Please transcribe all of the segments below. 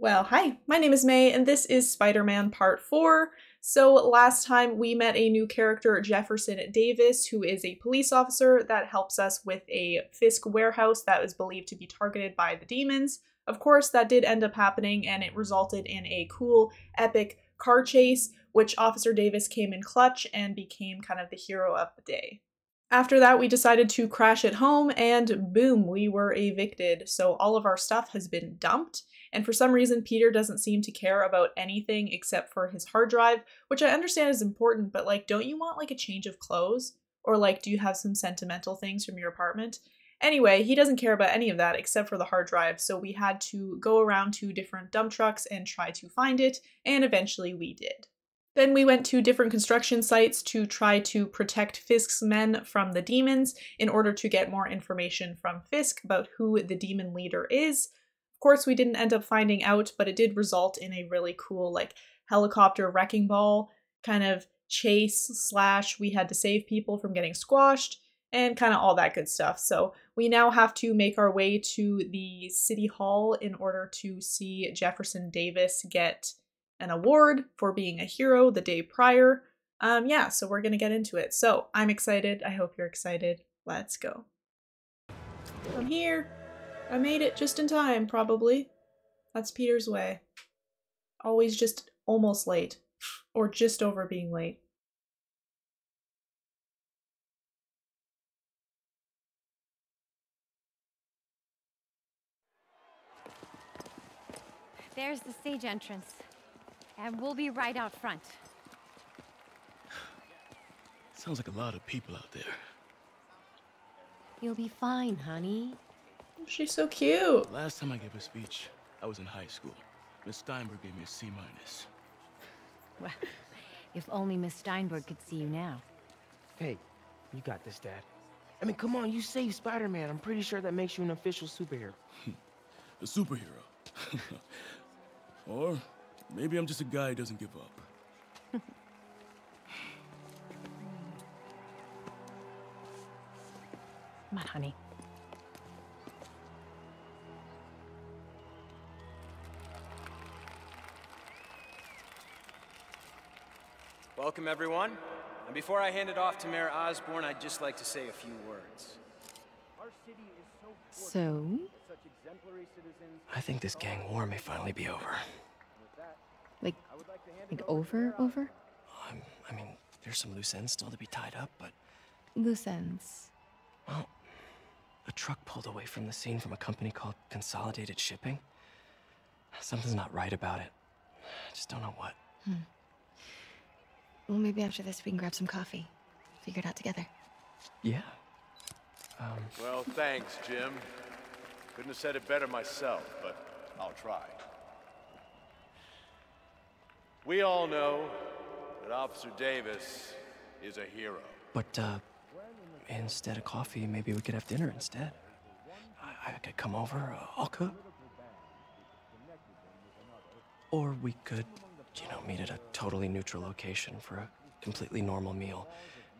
Well, hi, my name is May, and this is Spider-Man Part 4. So last time we met a new character, Jefferson Davis, who is a police officer that helps us with a Fisk warehouse that was believed to be targeted by the demons. Of course, that did end up happening, and it resulted in a cool, epic car chase, which Officer Davis came in clutch and became kind of the hero of the day. After that, we decided to crash at home, and boom, we were evicted. So all of our stuff has been dumped, and for some reason, Peter doesn't seem to care about anything except for his hard drive, which I understand is important, but, like, don't you want, like, a change of clothes? Or, like, do you have some sentimental things from your apartment? Anyway, he doesn't care about any of that except for the hard drive, so we had to go around to different dump trucks and try to find it, and eventually we did. Then we went to different construction sites to try to protect Fisk's men from the demons in order to get more information from Fisk about who the demon leader is. Of course, we didn't end up finding out, but it did result in a really cool, like, helicopter wrecking ball kind of chase slash we had to save people from getting squashed and kind of all that good stuff. So we now have to make our way to the city hall in order to see Jefferson Davis get an award for being a hero the day prior. Yeah, so we're gonna get into it. So I'm excited. I hope you're excited. Let's go. I'm here. I made it just in time, probably. That's Peter's way. Always just almost late or just over being late. There's the stage entrance. And we'll be right out front. Sounds like a lot of people out there. You'll be fine, honey. She's so cute. Last time I gave a speech, I was in high school. Miss Steinberg gave me a C-. Well, if only Miss Steinberg could see you now. Hey, you got this, Dad. I mean, come on, you saved Spider-Man. I'm pretty sure that makes you an official superhero. A superhero? Or maybe I'm just a guy who doesn't give up. Come on, honey. Welcome, everyone. And before I hand it off to Mayor Osborne, I'd just like to say a few words. Our city is so such exemplary citizens. I think this gang war may finally be over. Like over? I mean, there's some loose ends still to be tied up, but... Loose ends? Well, a truck pulled away from the scene from a company called Consolidated Shipping. Something's not right about it. I just don't know what. Well, maybe after this we can grab some coffee. Figure it out together. Yeah. Well, thanks, Jim. Couldn't have said it better myself, but I'll try. We all know that Officer Davis is a hero. But, instead of coffee, maybe we could have dinner instead. I could come over, I'll cook. Or we could, you know, meet at a totally neutral location for a completely normal meal,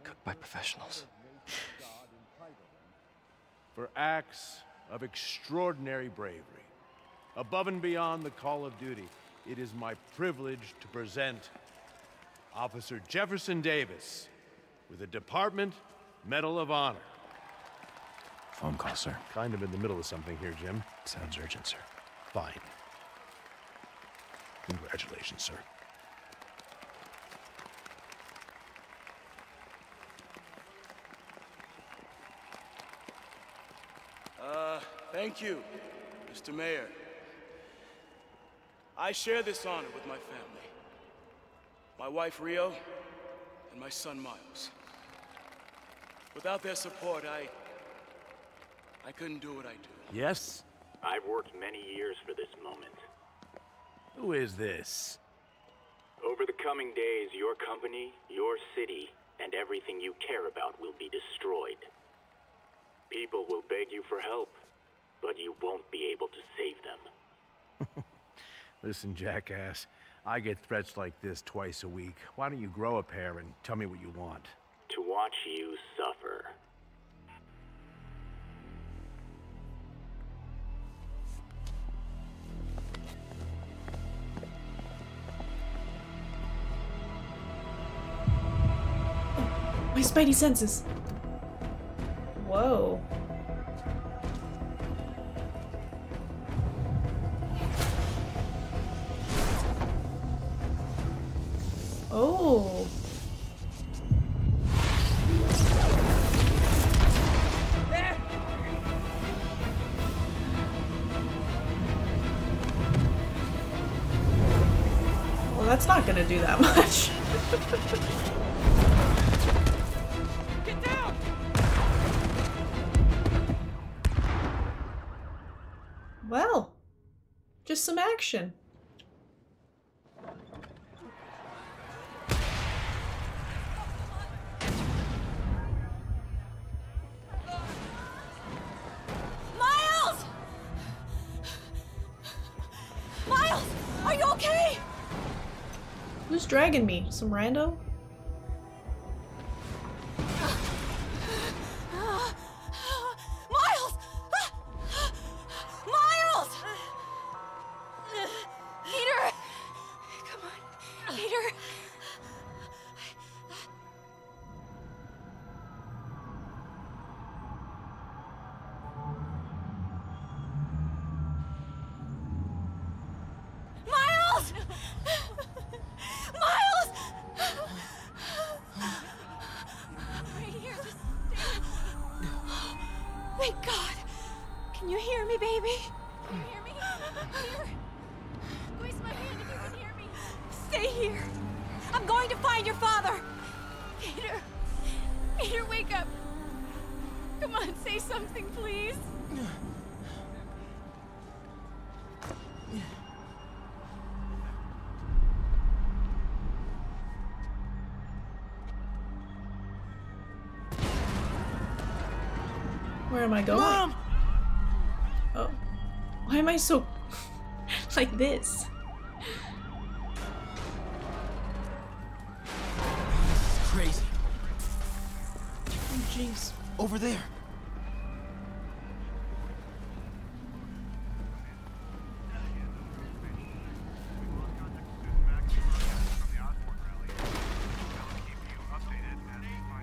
cooked by professionals. For acts of extraordinary bravery, above and beyond the call of duty, it is my privilege to present Officer Jefferson Davis with a Department Medal of Honor. Phone call, sir. Kind of in the middle of something here, Jim. Sounds urgent, sir. Fine. Congratulations, sir. Thank you, Mr. Mayor. I share this honor with my family, my wife Rio, and my son Miles. Without their support, I couldn't do what I do. Yes? I've worked many years for this moment. Who is this? Over the coming days, your company, your city, and everything you care about will be destroyed. People will beg you for help, but you won't be able to save them. Listen, jackass, I get threats like this twice a week. Why don't you grow a pair and tell me what you want? To watch you suffer. My spidey senses. Whoa. Oh. Well, that's not gonna do that much. Get down! Well, just some action. Dragging me, some rando. Miles! Miles! Peter! Come on, Peter! Where am I going? Mom! Oh. Why am I so... like this? This is crazy. Oh, jeez. Over there.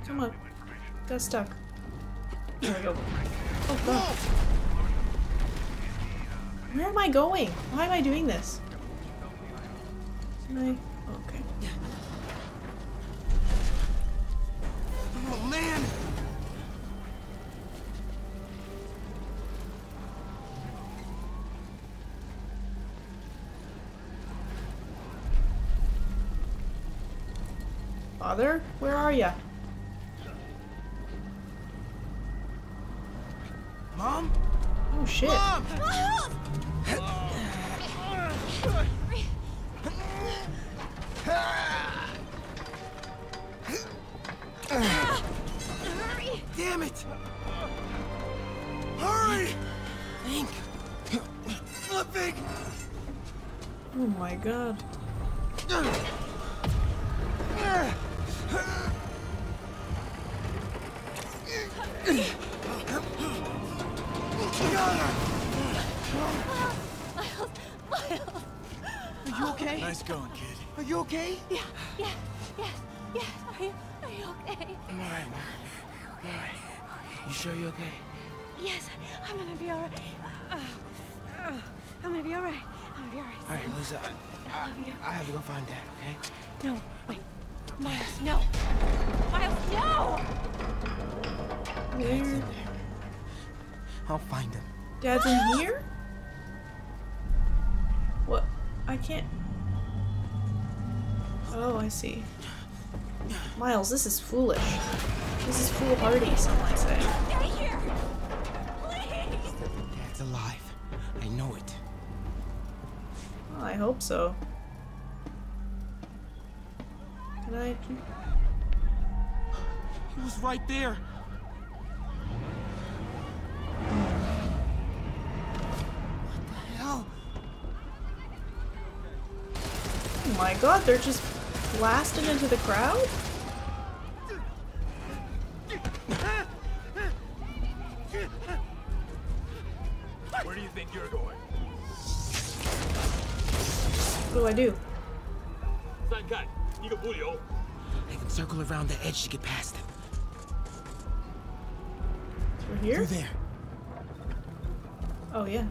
Come on. Got stuck. There we go. Oh god. Where am I going? Why am I doing this? Can I... okay. Oh man! Father, where are ya? Oh shit. Mom! Hurry. Damn it! Hurry! Think. Flipping! Oh my god. Are you okay? Nice going, kid. Are you okay? Yeah, yeah, yes, yes. Are you okay? I'm all right, Mom. I'm all right. You sure you're okay? Yes, I'm gonna be all right. I'm gonna be all right. I'm gonna be all right. All right, Lisa. I have to go find Dad, okay? No, wait. Miles, no. Miles, no! Where? I'll find him. Dad's in here? What? I can't. Oh, I see. Miles, this is foolish. This is foolhardy, some might say. Stay here! Please! Dad's alive. I know it. Well, I hope so. Can I... He was right there! Oh my god, they're just blasted into the crowd? Where do you think you're going? What do I do? I can circle around the edge to get past them. here? Through there. Oh, yeah.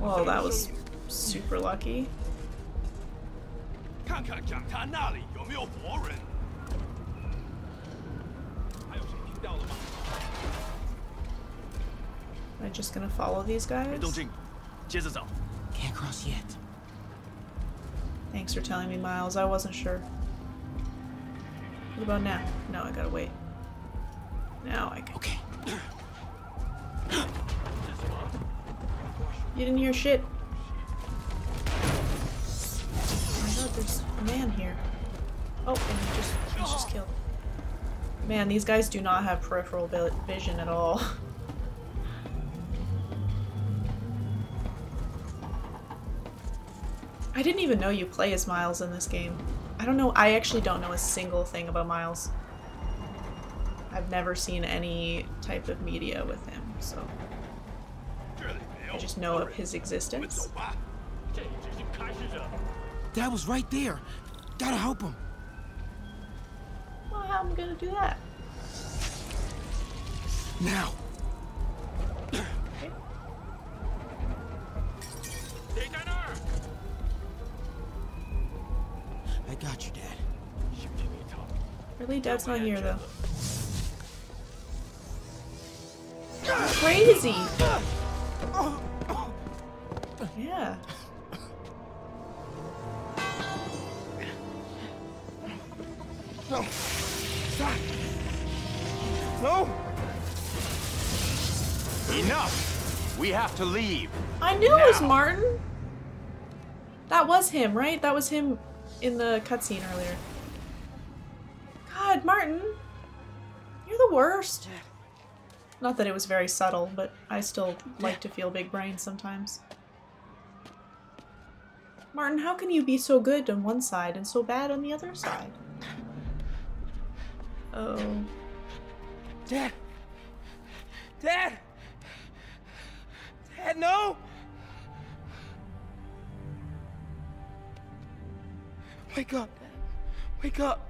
Well, that was super lucky. Am I just gonna follow these guys? Can't cross yet. Thanks for telling me, Miles. I wasn't sure. What about now? No, I gotta wait. Now I can. Okay. You didn't hear shit. I thought there's a man here. Oh, and he just killed. Man, these guys do not have peripheral vision at all. I didn't even know you play as Miles in this game. I don't know. I actually don't know a single thing about Miles. I've never seen any type of media with him, so... I just know of his existence. Dad was right there. Gotta help him. Well, how am I gonna do that? Now. Okay. I got you, Dad. Really, Dad's not here though. That's crazy. Yeah. No. Stop. No. Enough. We have to leave. I knew now. It was Martin. That was him, right? That was him in the cutscene earlier. God, Martin. You're the worst. Not that it was very subtle, but I still like to feel big brain sometimes. Martin, how can you be so good on one side and so bad on the other side? Oh. Dad! Dad! Dad, no! Wake up, Dad. Wake up.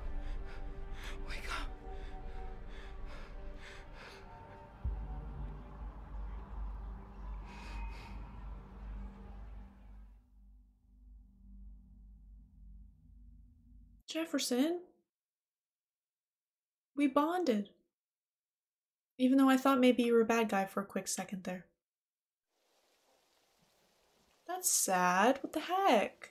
Jefferson, we bonded. Even though I thought maybe you were a bad guy for a quick second there. That's sad. What the heck?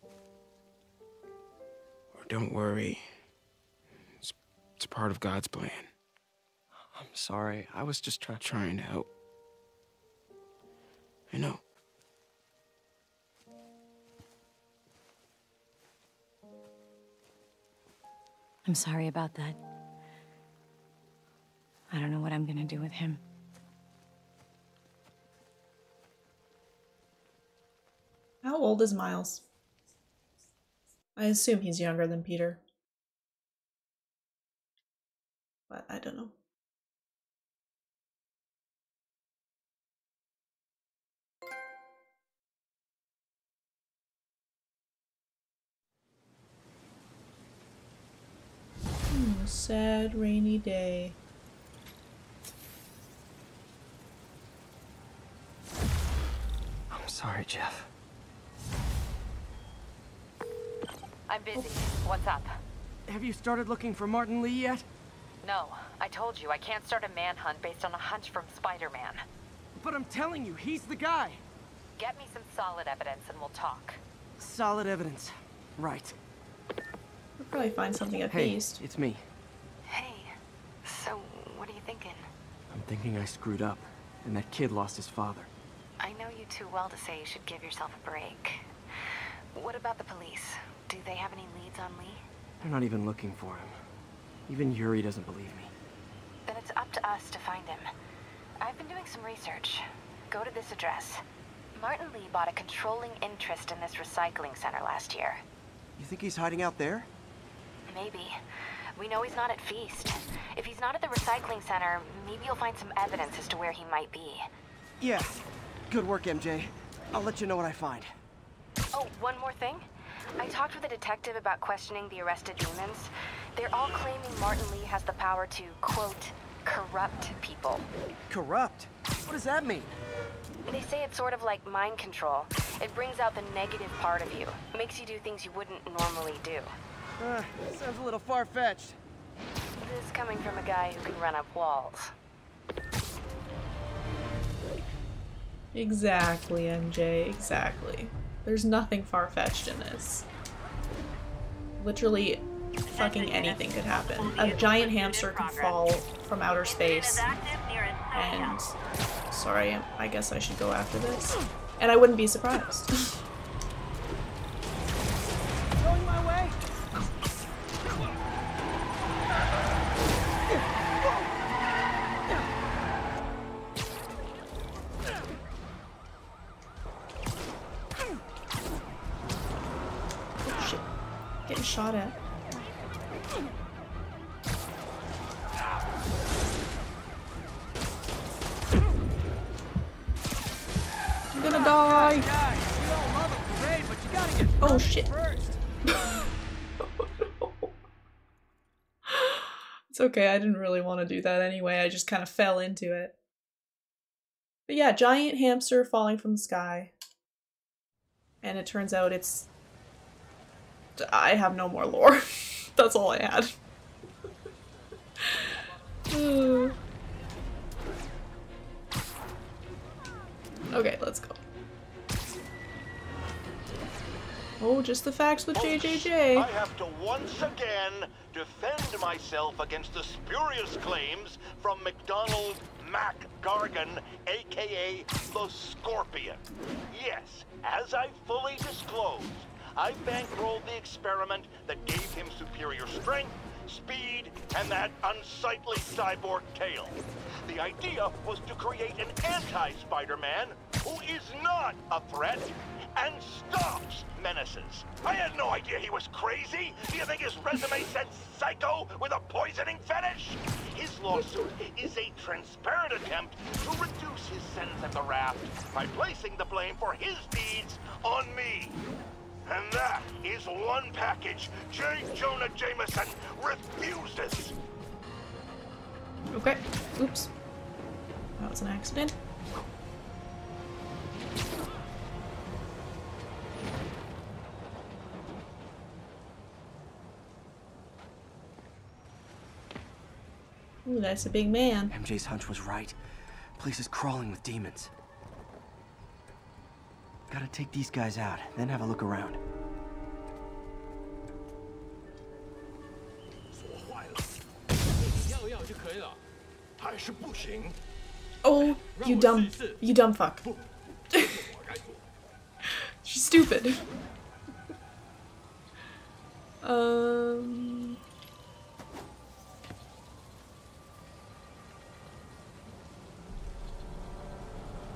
Don't worry. It's part of God's plan. I'm sorry. I was just trying to help. I know. I I'm sorry about that. I don't know what I'm gonna do with him. How old is Miles? I assume he's younger than Peter. But I don't know. A sad rainy day. I'm sorry, Jeff. I'm busy. What's up? Have you started looking for Martin Lee yet? No. I told you I can't start a manhunt based on a hunch from Spider-Man. But I'm telling you, he's the guy. Get me some solid evidence and we'll talk. Solid evidence. Right. We'll probably find something at least. Hey, it's me. Hey, so what are you thinking? I'm thinking I screwed up, and that kid lost his father. I know you too well to say you should give yourself a break. What about the police? Do they have any leads on Lee? They're not even looking for him. Even Yuri doesn't believe me. Then it's up to us to find him. I've been doing some research. Go to this address. Martin Lee bought a controlling interest in this recycling center last year. You think he's hiding out there? Maybe. We know he's not at Feast. If he's not at the recycling center, maybe you'll find some evidence as to where he might be. Yeah. Good work, MJ. I'll let you know what I find. Oh, one more thing. I talked with a detective about questioning the arrested demons. They're all claiming Martin Lee has the power to, quote, corrupt people. Corrupt? What does that mean? They say it's sort of like mind control. It brings out the negative part of you. It makes you do things you wouldn't normally do. Sounds a little far-fetched. This is coming from a guy who can run up walls. Exactly, MJ, exactly. There's nothing far-fetched in this. Literally fucking anything could happen. A giant hamster could fall from outer space and... Sorry, I guess I should go after this. And I wouldn't be surprised. Going my way. Shot at. I'm gonna die. Oh shit. It's okay, I didn't really want to do that anyway. I just kind of fell into it. But yeah, giant hamster falling from the sky. And it turns out it's... I have no more lore. That's all I had. Okay, let's go. Oh, just the facts with JJJ. I have to once again defend myself against the spurious claims from McDonald Mac Gargan, aka the Scorpion. Yes, as I fully disclosed, I bankrolled the experiment that gave him superior strength, speed, and that unsightly cyborg tail. The idea was to create an anti-Spider-Man who is not a threat and stops menaces. I had no idea he was crazy. Do you think his resume said psycho with a poisoning fetish? His lawsuit is a transparent attempt to reduce his sentence at the raft by placing the blame for his deeds on me. And that is one package J. Jonah Jameson refuses. Okay. Oops. That was an accident. Ooh, that's a big man. MJ's hunch was right. The place is crawling with demons. Gotta take these guys out, then have a look around. Oh, you dumb fuck. She's stupid.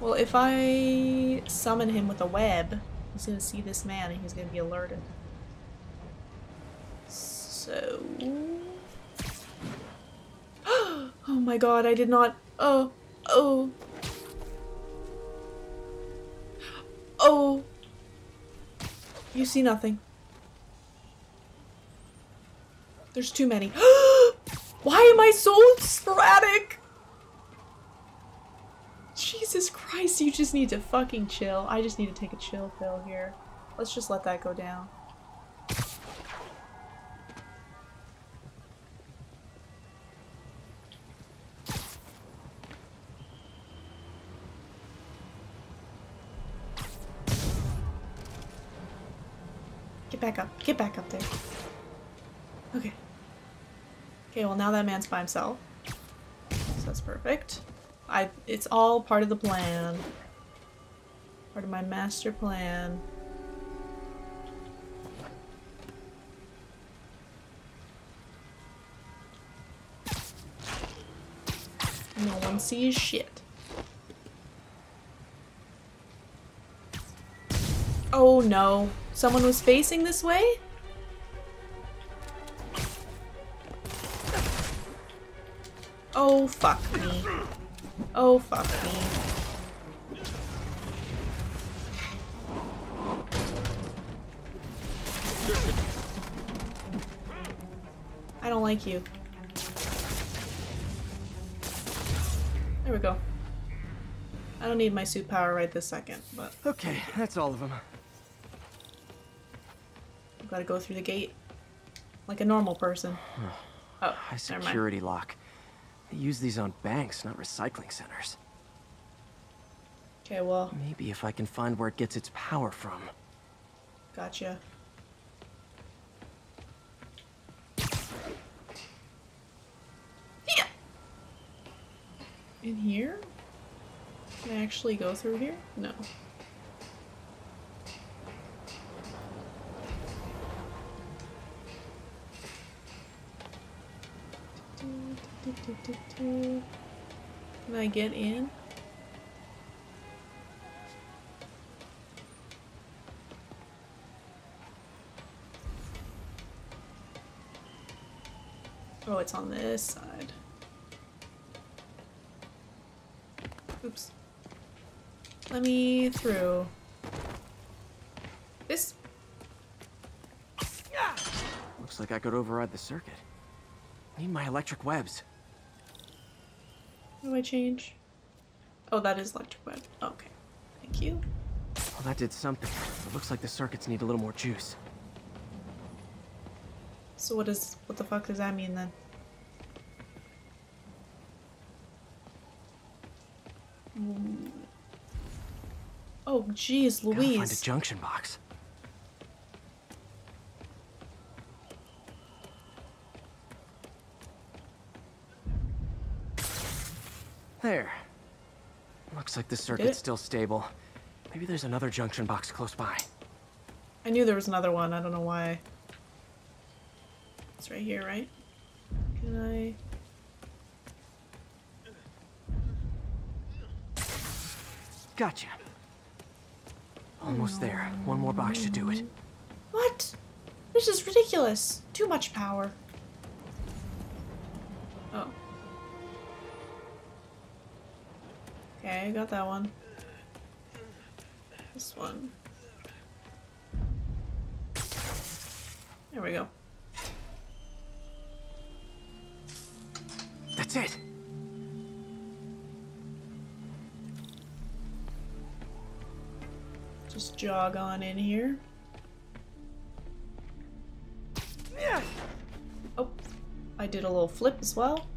Well, if I summon him with a web, he's gonna see this man and he's gonna be alerted. So... oh my god, I did not... oh. Oh. Oh. You see nothing. There's too many. Why am I so sporadic? Jesus Christ, you just need to fucking chill. I just need to take a chill pill here. Let's just let that go down. Get back up. Get back up there. Okay. Okay, well now that man's by himself. So that's perfect. It's all part of the plan. Part of my master plan. No one sees shit. Oh no. Someone was facing this way? Oh, fuck me. Oh, fuck me. I don't like you. There we go. I don't need my suit power right this second, but... okay, that's all of them. Gotta go through the gate like a normal person. Oh, high security lock. They use these on banks, not recycling centers. Okay, well. Maybe if I can find where it gets its power from. Gotcha. Yeah. In here? Can I actually go through here? No. Can I get in? Oh, it's on this side. Oops. Let me through. This. Yeah. Looks like I could override the circuit. Need my electric webs. How do I change? Oh, that is electric web. Okay. Thank you. Well, that did something. It looks like the circuits need a little more juice. So what the fuck does that mean then? Mm. Oh, geez, Louise. Gotta find a junction box. There. Looks like the circuit's still stable. Maybe there's another junction box close by. I knew there was another one. I don't know why. It's right here, right? Can I... gotcha. Almost there. One more box should do it. What? This is ridiculous. Too much power. Oh. Okay, I got that one. This one. There we go. That's it. Just jog on in here. Yeah. Oh, I did a little flip as well.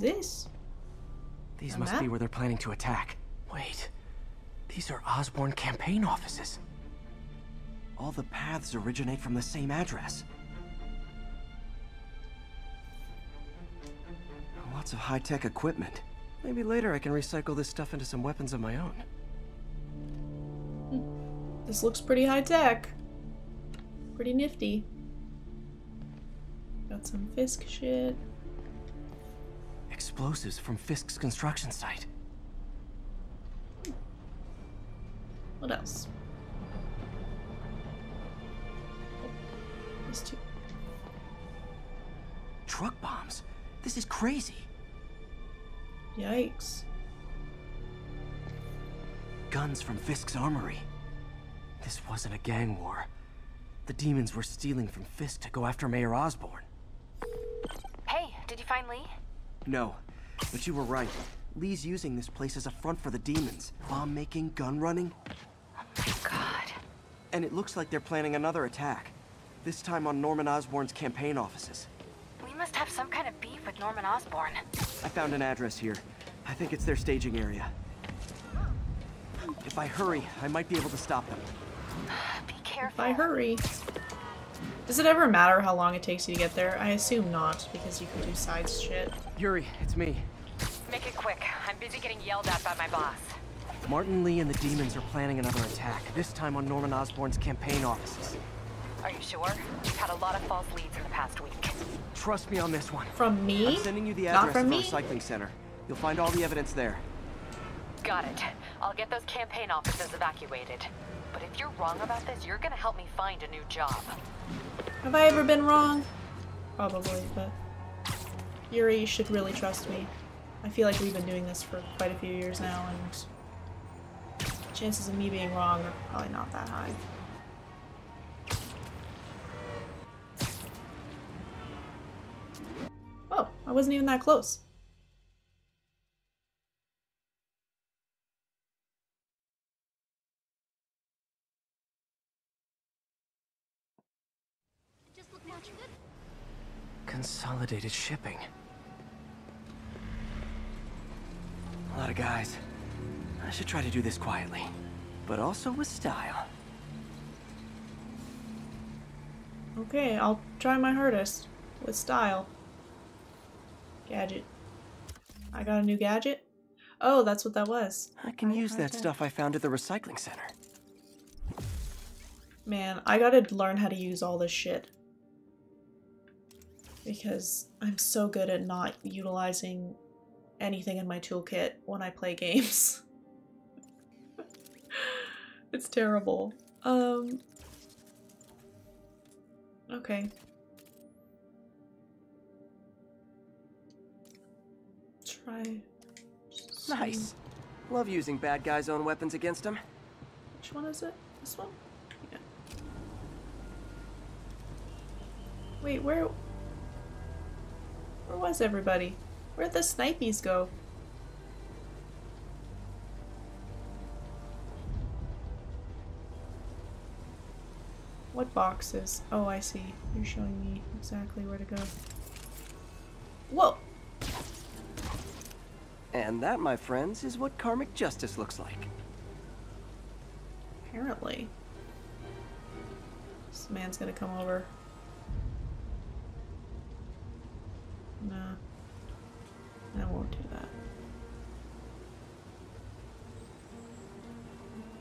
This? These must be where they're planning to attack. Wait, these are Osborne campaign offices. All the paths originate from the same address. lots of high-tech equipment. Maybe later I can recycle this stuff into some weapons of my own. This looks pretty high-tech. Pretty nifty. Got some Fisk shit. Explosives from Fisk's construction site. What else? These two. Truck bombs. This is crazy. Yikes. Guns from Fisk's armory. This wasn't a gang war. The demons were stealing from Fisk to go after Mayor Osborne. Hey, did you find Lee? No, but you were right. Lee's using this place as a front for the demons. Bomb making, gun running. Oh my god. And it looks like they're planning another attack. This time on Norman Osborn's campaign offices. We must have some kind of beef with Norman Osborn. I found an address here. I think it's their staging area. If I hurry, I might be able to stop them. Be careful. If I hurry. Does it ever matter how long it takes you to get there? I assume not, because you can do side shit. Yuri, it's me. Make it quick. I'm busy getting yelled at by my boss. Martin Lee and the demons are planning another attack, this time on Norman Osborn's campaign offices. Are you sure? We've had a lot of false leads in the past week. Trust me on this one. From me? I'm sending you the address of the recycling center. You'll find all the evidence there. Got it. I'll get those campaign offices evacuated. But if you're wrong about this, you're gonna help me find a new job. Have I ever been wrong? Probably, but Yuri should really trust me. I feel like we've been doing this for quite a few years now, and chances of me being wrong are probably not that high. Oh, I wasn't even that close. Consolidated shipping. A lot of guys. I should try to do this quietly, but also with style. Okay, I'll try my hardest with style. Gadget. I got a new gadget? Oh, that's what that was. I can use that stuff I found at the recycling center. Man, I gotta learn how to use all this shit. Because I'm so good at not utilizing anything in my toolkit when I play games. It's terrible. Okay. Try. Nice. Love using bad guys' own weapons against them. Which one is it? This one? Yeah. Wait, where was everybody? Where'd the snipies go? What boxes? Oh, I see. You're showing me exactly where to go. Whoa! And that, my friends, is what karmic justice looks like. Apparently. This man's gonna come over. Nah, I won't do that.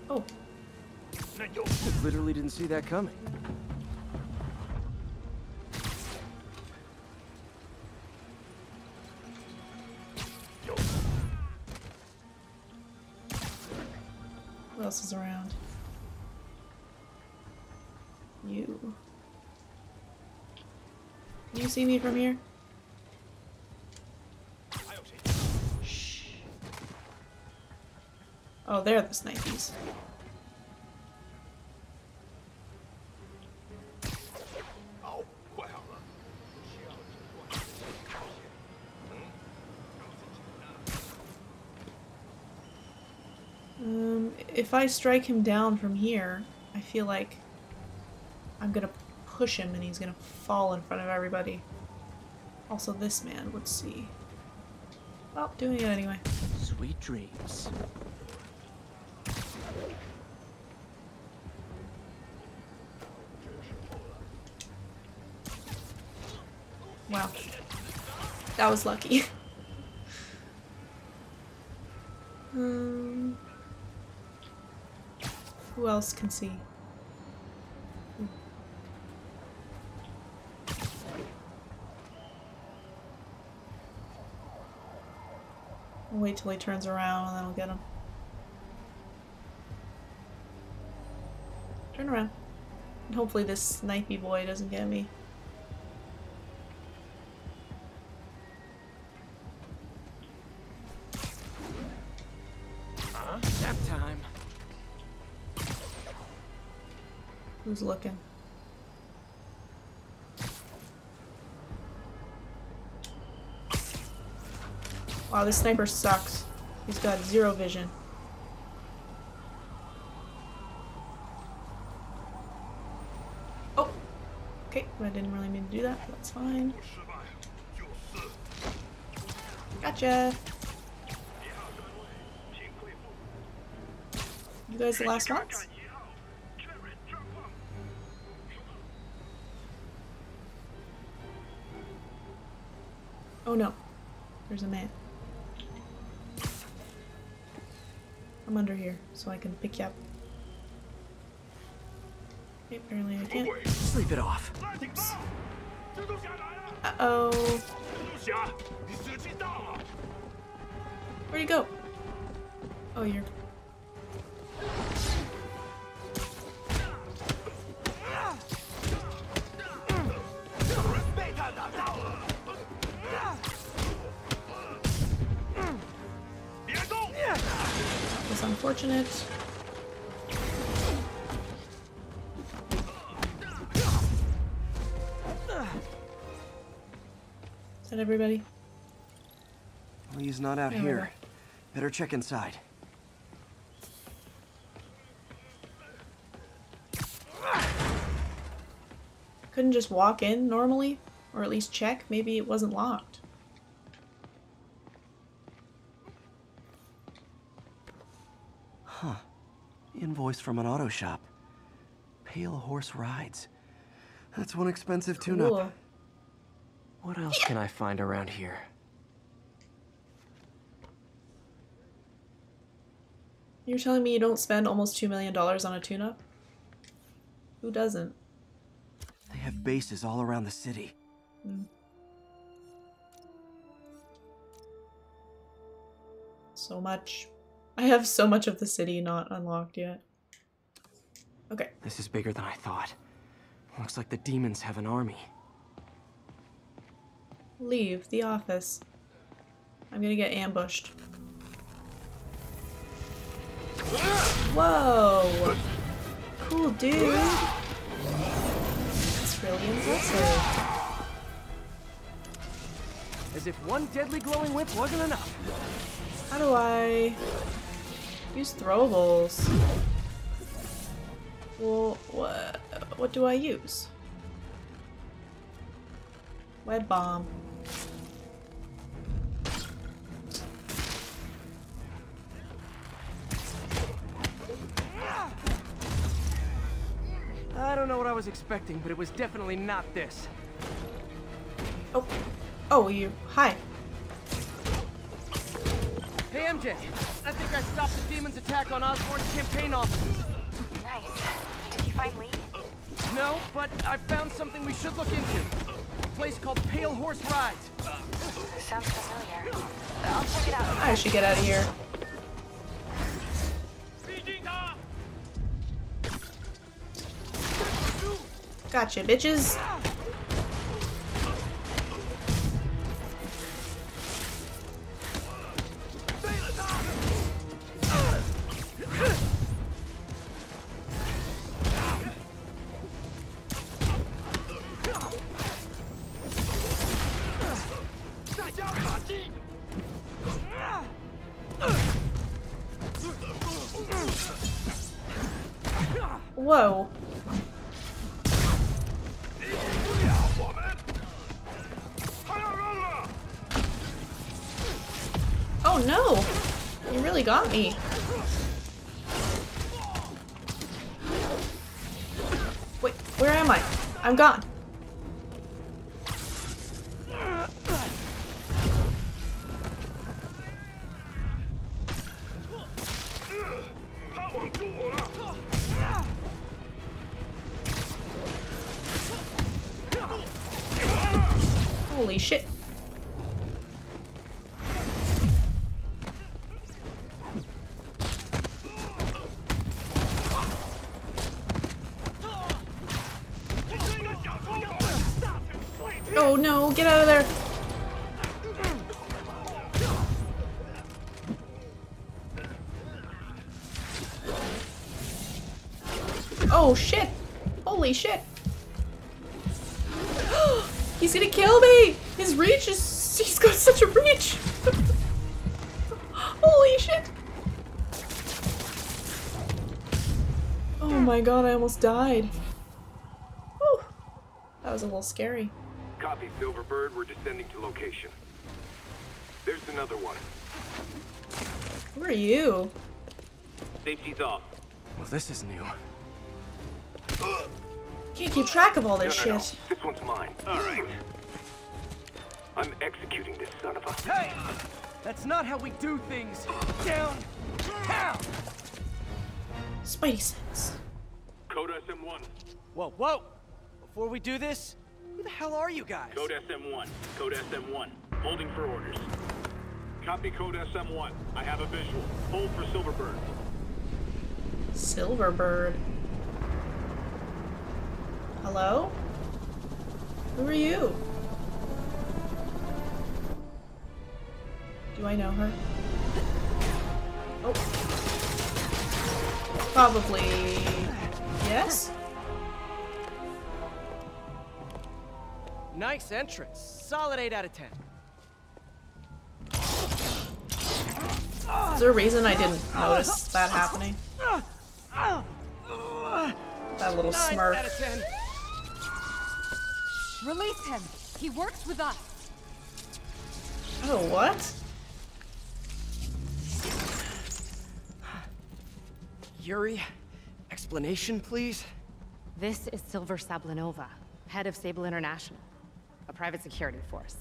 Oh. Literally didn't see that coming. What else is around? You. Can you see me from here? Oh, they're the snipies. Oh, well. If I strike him down from here, I feel like I'm gonna push him and he's gonna fall in front of everybody. Also, this man would see. Well, doing it anyway. Sweet dreams. Wow. That was lucky. Who else can see? We'll wait till he turns around and then we'll get him. Turn around. And hopefully this snipey boy doesn't get me. Nap time. Who's looking? Wow, this sniper sucks. He's got zero vision. Oh! Okay, I didn't really mean to do that, but that's fine. Gotcha! You guys the last ones? Oh no. There's a man. I'm under here, so I can pick you up. Okay, apparently I can't. Sleep it off. Oops. Uh-oh. Where'd he go? Oh, you're... That's unfortunate. Is that everybody? Well, he's not out here. Better check inside. Couldn't just walk in normally, or at least check. Maybe it wasn't locked. Huh. Invoice from an auto shop. Pale Horse Rides. That's one expensive tune-up. Cool. What else can I find around here? You're telling me you don't spend almost $2 million on a tune-up? Who doesn't? They have bases all around the city. So much. I have so much of the city not unlocked yet. Okay. This is bigger than I thought. Looks like the demons have an army. Leave the office. I'm gonna get ambushed. Whoa! Cool dude! Really impressive. As if one deadly glowing whip wasn't enough. How do I use throwables? Well, what do I use? Web bomb. I don't know what I was expecting, but it was definitely not this. Oh. Oh, you. Hi. Hey, MJ. I think I stopped the demon's attack on Osborne's campaign offices. Nice. Did you find Lee? No, but I found something we should look into. A place called Pale Horse Rides. Sounds familiar. I'll check it out. I should get out of here. Gotcha, bitches. Whoa. No, you really got me. Wait, where am I? I'm gone. Get out of there. Oh shit! Holy shit! He's gonna kill me! His reach is... He's got such a reach! Holy shit! Oh my god, I almost died. Whew. That was a little scary. Copy, Silverbird. We're descending to location. There's another one. Who are you? Safety's off. Well, this is new. Can't keep track of all this shit. No. This one's mine. All right. I'm executing this son of a... Hey! That's not how we do things. Down. Down. Spidey sense. Code SM1. Whoa, whoa! Before we do this, who the hell are you guys? Code SM1. Code SM1. Holding for orders. Copy Code SM1. I have a visual. Hold for Silverbird. Silverbird. Hello? Who are you? Do I know her? Oh. Probably... Yes? Nice entrance. Solid 8 out of 10. Is there a reason I didn't notice that happening? That little smirk. 9 out of 10. Release him. He works with us. Oh, what? Yuri, explanation, please. This is Silver Sablanova, head of Sable International, a private security force.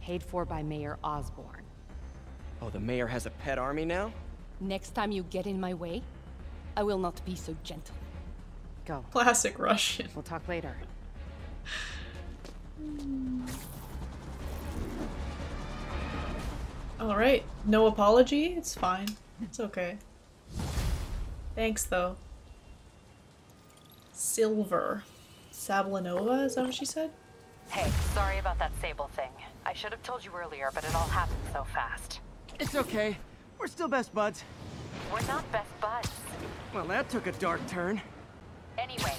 Paid for by Mayor Osborne. Oh, the mayor has a pet army now? Next time you get in my way, I will not be so gentle. Go. Classic Russian. We'll talk later. All right, no apology. It's fine. It's okay. Thanks, though. Silver Sablanova, is that what she said? Hey, sorry about that Sable thing. I should have told you earlier, but it all happened so fast. It's okay. We're still best buds. We're not best buds. Well, that took a dark turn. Anyway,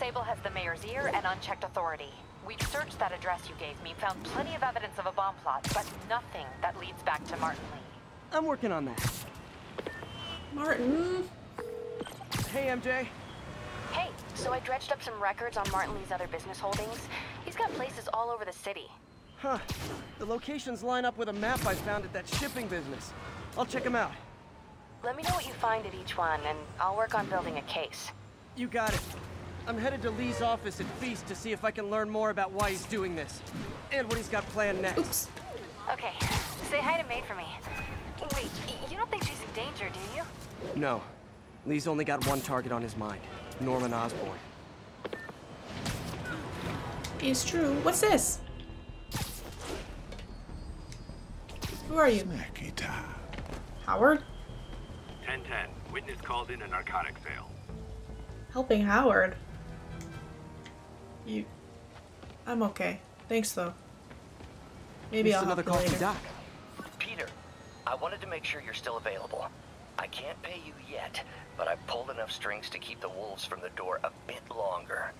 Sable has the mayor's ear and unchecked authority. We've searched that address you gave me, found plenty of evidence of a bomb plot, but nothing that leads back to Martin Lee. I'm working on that. Martin? Hey, MJ. Hey, so I dredged up some records on Martin Lee's other business holdings. He's got places all over the city. Huh. The locations line up with a map I found at that shipping business. I'll check them out. Let me know what you find at each one, and I'll work on building a case. You got it. I'm headed to Lee's office at Feast to see if I can learn more about why he's doing this, and what he's got planned next. Oops. Okay, say hi to May for me. Wait, you don't think she's in danger, do you? No. Lee's only got one target on his mind, Norman Osborn. It's true. What's this? Who are you? Howard? 1010. Witness called in a narcotic sale. Helping Howard. You. I'm okay. Thanks, though. Maybe I'll another call from Doc. Peter, I wanted to make sure you're still available. I can't pay you yet, but I've pulled enough strings to keep the wolves from the door a bit longer.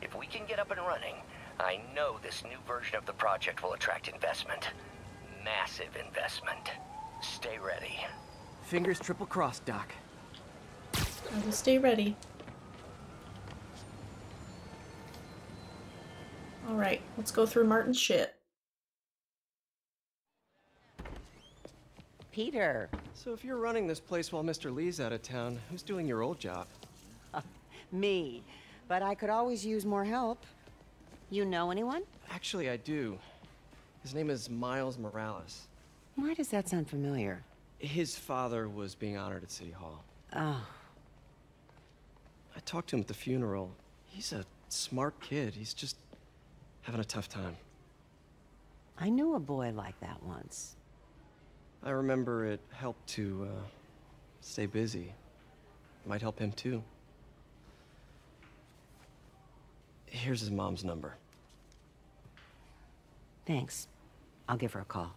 If we can get up and running, I know this new version of the project will attract investment. Massive investment. Stay ready. Fingers triple-crossed, Doc. I will stay ready. Alright, let's go through Martin's shit. Peter. So if you're running this place while Mr. Lee's out of town, who's doing your old job? Me. But I could always use more help. You know anyone? Actually, I do. His name is Miles Morales. Why does that sound familiar? His father was being honored at City Hall. Oh. I talked to him at the funeral. He's a smart kid. He's just... having a tough time. I knew a boy like that once. I remember it helped to stay busy. It might help him too. Here's his mom's number. Thanks. I'll give her a call.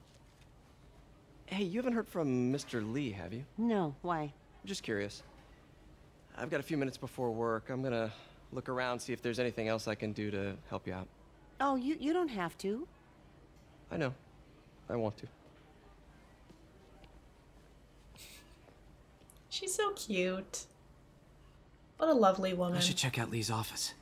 Hey, you haven't heard from Mr. Lee, have you? No, why? Just curious. I've got a few minutes before work. I'm gonna look around, see if there's anything else I can do to help you out. Oh, you don't have to. I know. I want to. She's so cute. What a lovely woman. I should check out Lee's office.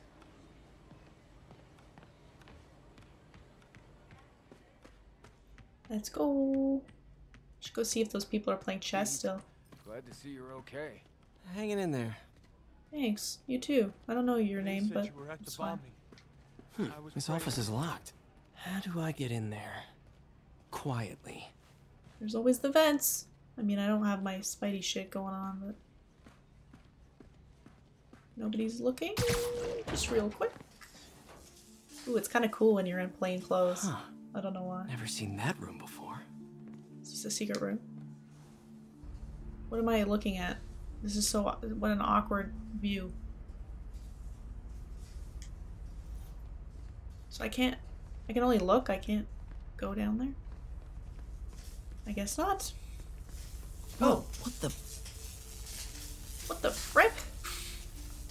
Let's go. Should go see if those people are playing chess still. Glad to see you're okay. Hanging in there. Thanks. You too. I don't know your name, but it's fine. This office is locked. How do I get in there? Quietly. There's always the vents. I mean, I don't have my Spidey shit going on, but... Nobody's looking? Just real quick. Ooh, it's kind of cool when you're in plain clothes. Huh. I don't know why. Never seen that room before. Is this a secret room? What am I looking at? This is so... What an awkward view. So I can't... I can only look. I can't go down there. I guess not. Oh, what the... What the frick?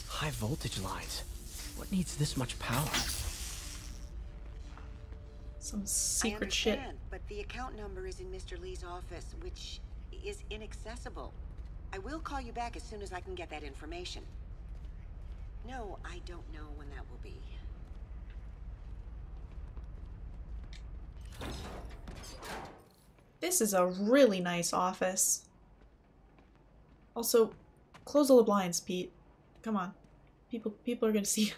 High voltage lines. What needs this much power? Some secret shit. But the account number is in Mr. Lee's office, which is inaccessible. I will call you back as soon as I can get that information. No, I don't know when that will be. This is a really nice office. Also, close all the blinds, Pete. Come on. People are gonna see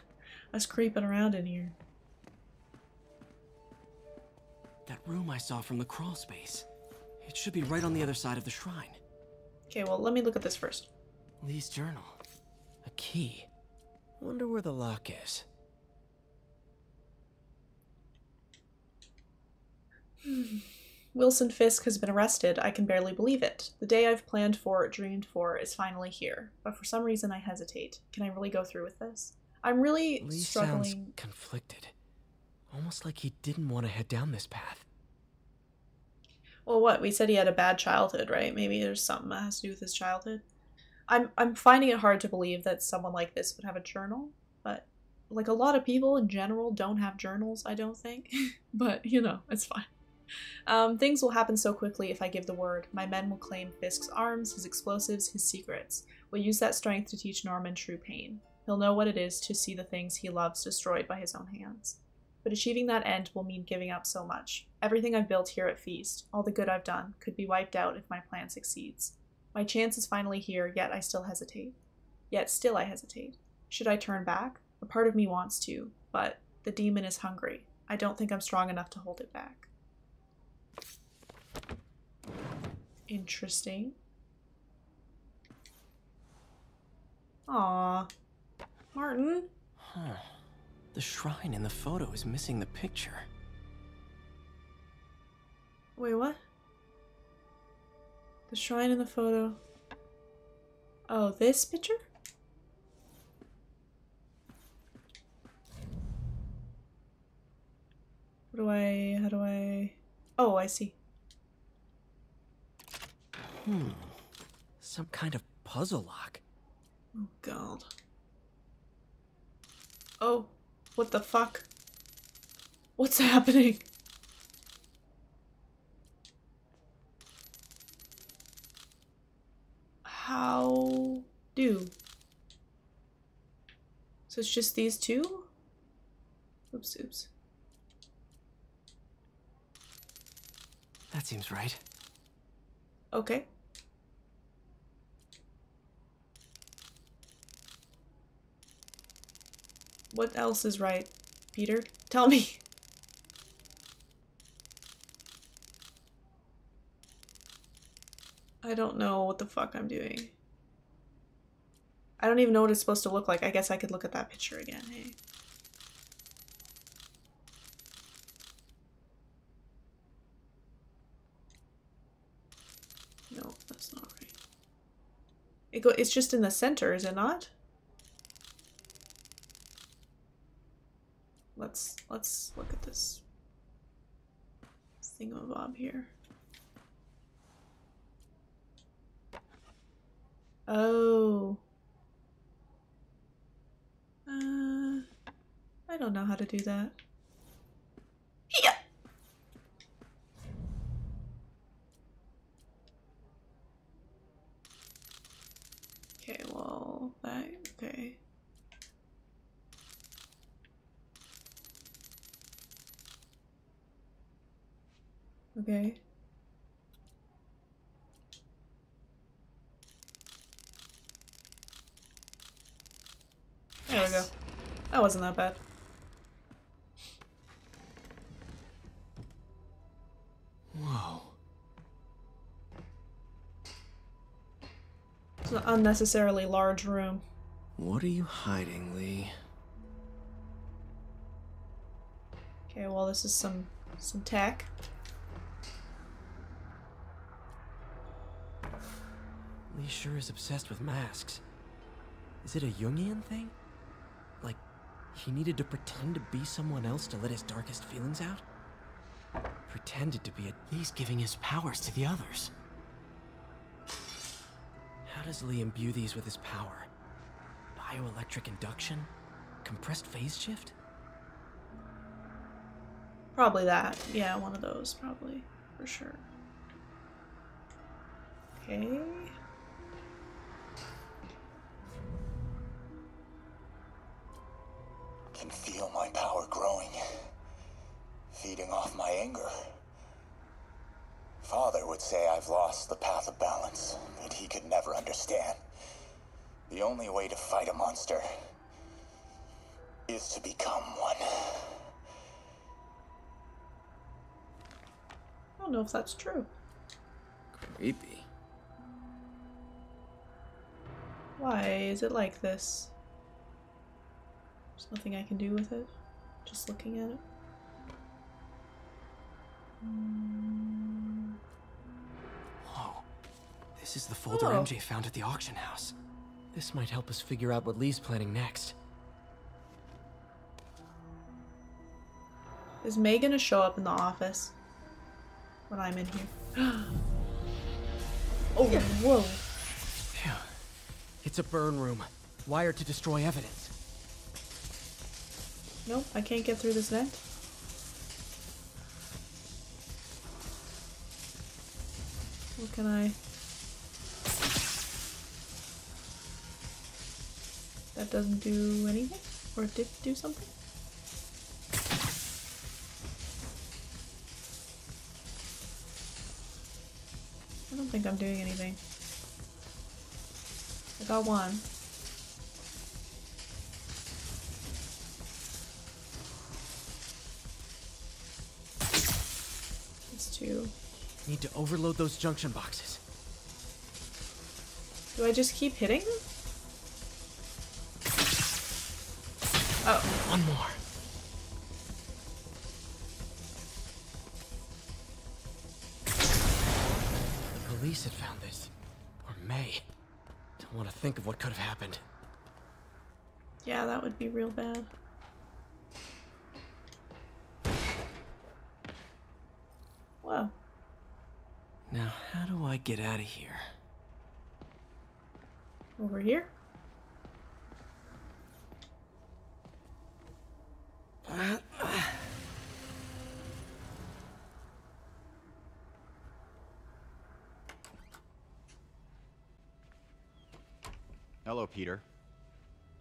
us creeping around in here. That room I saw from the crawl space. It should be right on the other side of the shrine. Okay, well, let me look at this first. Lee's journal. A key. Wonder where the lock is. Wilson Fisk has been arrested. I can barely believe it. The day I've planned for, dreamed for, is finally here. But for some reason, I hesitate. Can I really go through with this? I'm really struggling. Lee sounds conflicted. Almost like he didn't want to head down this path. Well, what? We said he had a bad childhood, right? Maybe there's something that has to do with his childhood. I'm finding it hard to believe that someone like this would have a journal. But, like, a lot of people in general don't have journals, I don't think. But, you know, it's fine. Things will happen so quickly if I give the word. My men will claim Fisk's arms, his explosives, his secrets. We'll use that strength to teach Norman true pain. He'll know what it is to see the things he loves destroyed by his own hands. But achieving that end will mean giving up so much. Everything I've built here at Feast, all the good I've done, could be wiped out if my plan succeeds. My chance is finally here, yet I still hesitate. Should I turn back? A part of me wants to, but the demon is hungry. I don't think I'm strong enough to hold it back. Interesting. Aww. Martin? Huh. The shrine in the photo is missing the picture. Wait, what? The shrine in the photo... Oh, this picture? What do I... how do I... Oh, I see. Some kind of puzzle lock. Oh, God. Oh. What the fuck? What's happening? How do? So it's just these two? Oops, oops. That seems right. Okay. What else is right, Peter? Tell me. I don't know what the fuck I'm doing. I don't even know what it's supposed to look like. I guess I could look at that picture again, hey? No, that's not right. It's just in the center, is it not? Let's look at this. thingamabob here. Oh. I don't know how to do that. Yeah. Okay, well, that, okay. Okay. There we go. That wasn't that bad. Wow. It's an unnecessarily large room. What are you hiding, Lee? Okay, well, this is some tack. Lee sure is obsessed with masks. Is it a Jungian thing? Like, he needed to pretend to be someone else to let his darkest feelings out? Pretended to be a... Lee's giving his powers to the others. How does Lee imbue these with his power? Bioelectric induction? Compressed phase shift? Probably that. Yeah, one of those, probably. For sure. Okay... I can feel my power growing, feeding off my anger. Father would say I've lost the path of balance, but he could never understand. The only way to fight a monster is to become one. I don't know if that's true. Creepy. Why is it like this? There's nothing I can do with it. Just looking at it. Whoa. This is the folder MJ found at the auction house. This might help us figure out what Lee's planning next. Is May gonna show up in the office when I'm in here? Oh, yeah. Whoa. Yeah. It's a burn room. Wired to destroy evidence. Nope, I can't get through this vent. What can I... That doesn't do anything? Or did do something? I don't think I'm doing anything. I got one. Need to overload those junction boxes. Do I just keep hitting them? Oh. One more. The police had found this. Or May. Don't want to think of what could have happened. Yeah, that would be real bad. Whoa. Now, how do I get out of here? Over here? Hello, Peter.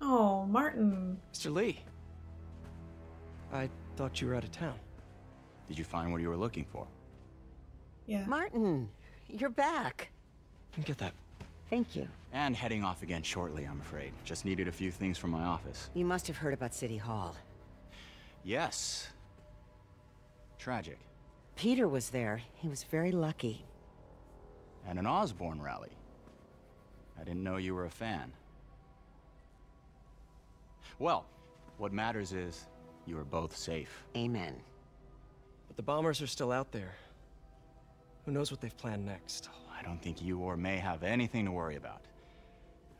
Oh, Martin. Mr. Lee. I thought you were out of town. Did you find what you were looking for? Yeah. Martin, you're back. Get that. Thank you. And heading off again shortly, I'm afraid. Just needed a few things from my office. You must have heard about City Hall. Yes. Tragic. Peter was there. He was very lucky. And an Osborne rally. I didn't know you were a fan. Well, what matters is you are both safe. Amen. But the bombers are still out there. Who knows what they've planned next? Oh, I don't think you or May have anything to worry about.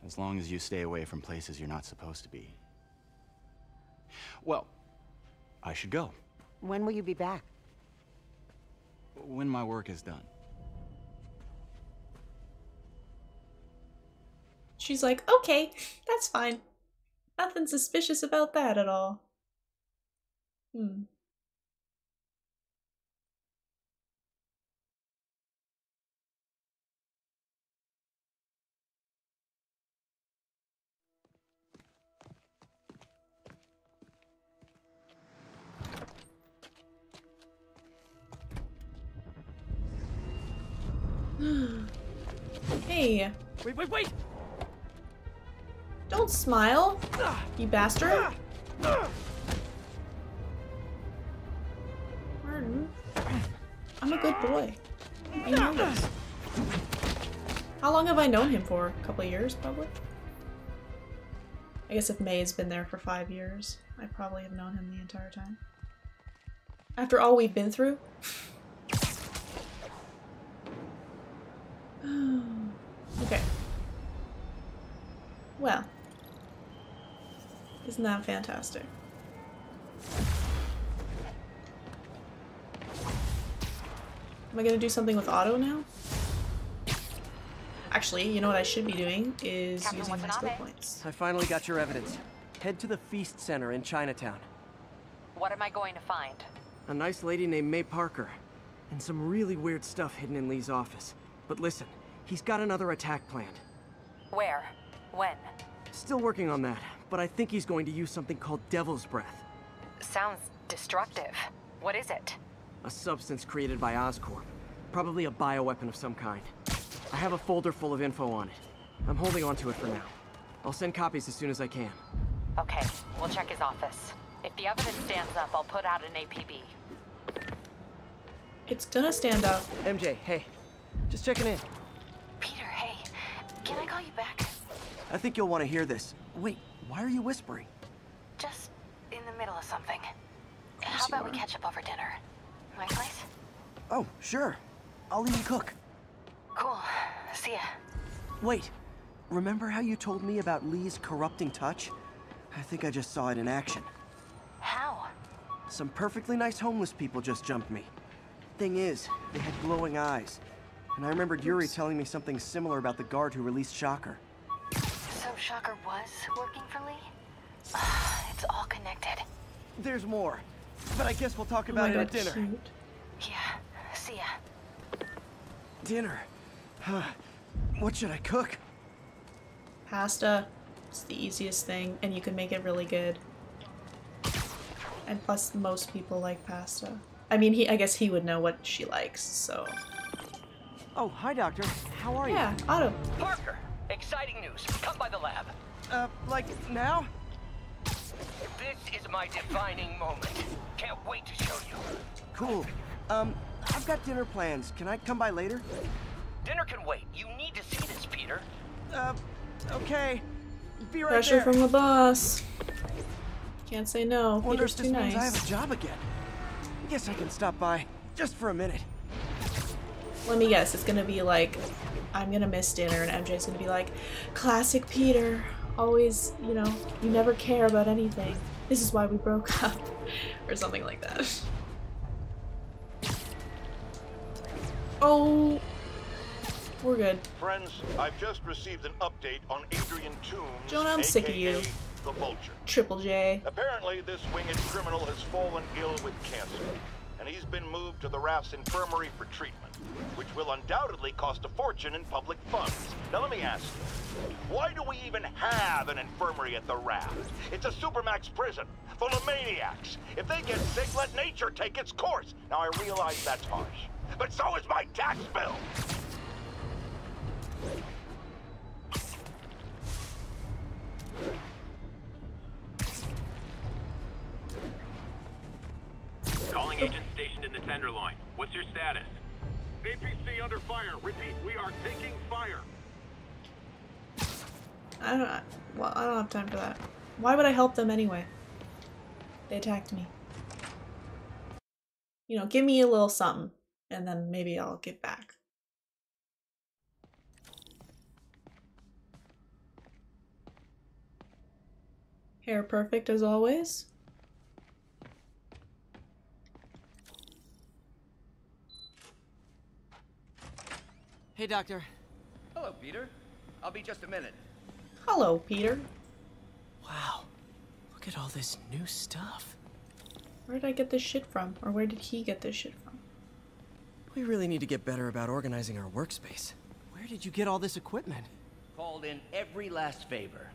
As long as you stay away from places you're not supposed to be. Well, I should go. When will you be back? when my work is done. She's like, okay, that's fine. Nothing suspicious about that at all. Hey. Wait, wait, wait! Don't smile, you bastard. Martin, I'm a good boy. I know this. How long have I known him for? A couple of years, probably? I guess if May's been there for 5 years, I probably have known him the entire time. After all we've been through? Okay. Well. Isn't that fantastic? Am I gonna do something with Otto now? Actually, you know what I should be doing is using my skill points. I finally got your evidence. Head to the Feast Center in Chinatown. What am I going to find? A nice lady named May Parker. And some really weird stuff hidden in Lee's office. But listen, he's got another attack planned. Where? When? Still working on that, but I think he's going to use something called Devil's Breath. Sounds destructive. What is it? A substance created by Oscorp. Probably a bioweapon of some kind. I have a folder full of info on it. I'm holding on to it for now. I'll send copies as soon as I can. Okay, we'll check his office. If the evidence stands up, I'll put out an APB. It's gonna stand up. MJ, hey. Just checking in. Peter, hey. Can I call you back? I think you'll want to hear this. Wait, why are you whispering? Just in the middle of something. How about we catch up over dinner? My place? Oh, sure. I'll even cook. Cool. See ya. Wait. Remember how you told me about Lee's corrupting touch? I think I just saw it in action. How? Some perfectly nice homeless people just jumped me. Thing is, they had glowing eyes. And I remembered Yuri telling me something similar about the guard who released Shocker. Shocker was working for Lee? It's all connected. There's more, but I guess we'll talk about it at dinner. Cute. Yeah, see ya. Dinner? Huh. What should I cook? Pasta. It's the easiest thing, and you can make it really good. And plus, most people like pasta. I mean, I guess he would know what she likes, so... Oh, hi, Doctor. How are you? Yeah, Otto. Parker! Exciting news. Come by the lab. Like now? This is my defining moment. Can't wait to show you. Cool. I've got dinner plans. Can I come by later? Dinner can wait. You need to see this, Peter. Okay. Be right there. Pressure from the boss. Can't say no. Wonder if this means I have a job again. Guess I can stop by just for a minute. Let me guess. It's gonna be like... I'm gonna miss dinner, and MJ's gonna be like, classic Peter, always, you know, you never care about anything. This is why we broke up. Or something like that. Oh, we're good. Friends, I've just received an update on Adrian Toombs, Jonah, I'm sick of you. The Vulture. Triple J. Apparently, this winged criminal has fallen ill with cancer, and he's been moved to the Raft's infirmary for treatment, which will undoubtedly cost a fortune in public funds. Now let me ask you, why do we even have an infirmary at the Raft? It's a supermax prison, full of maniacs. If they get sick, let nature take its course. Now I realize that's harsh, but so is my tax bill. Calling agent stationed in the Tenderloin. What's your status? APC under fire. Repeat, we are taking fire. I don't have time for that. Why would I help them anyway? They attacked me. You know, give me a little something, and then maybe I'll get back. Hair perfect as always. Hey, Doctor. Hello, Peter. I'll be just a minute. Hello, Peter. Wow. Look at all this new stuff. Where did I get this shit from? Or where did he get this shit from? We really need to get better about organizing our workspace. Where did you get all this equipment? Called in every last favor.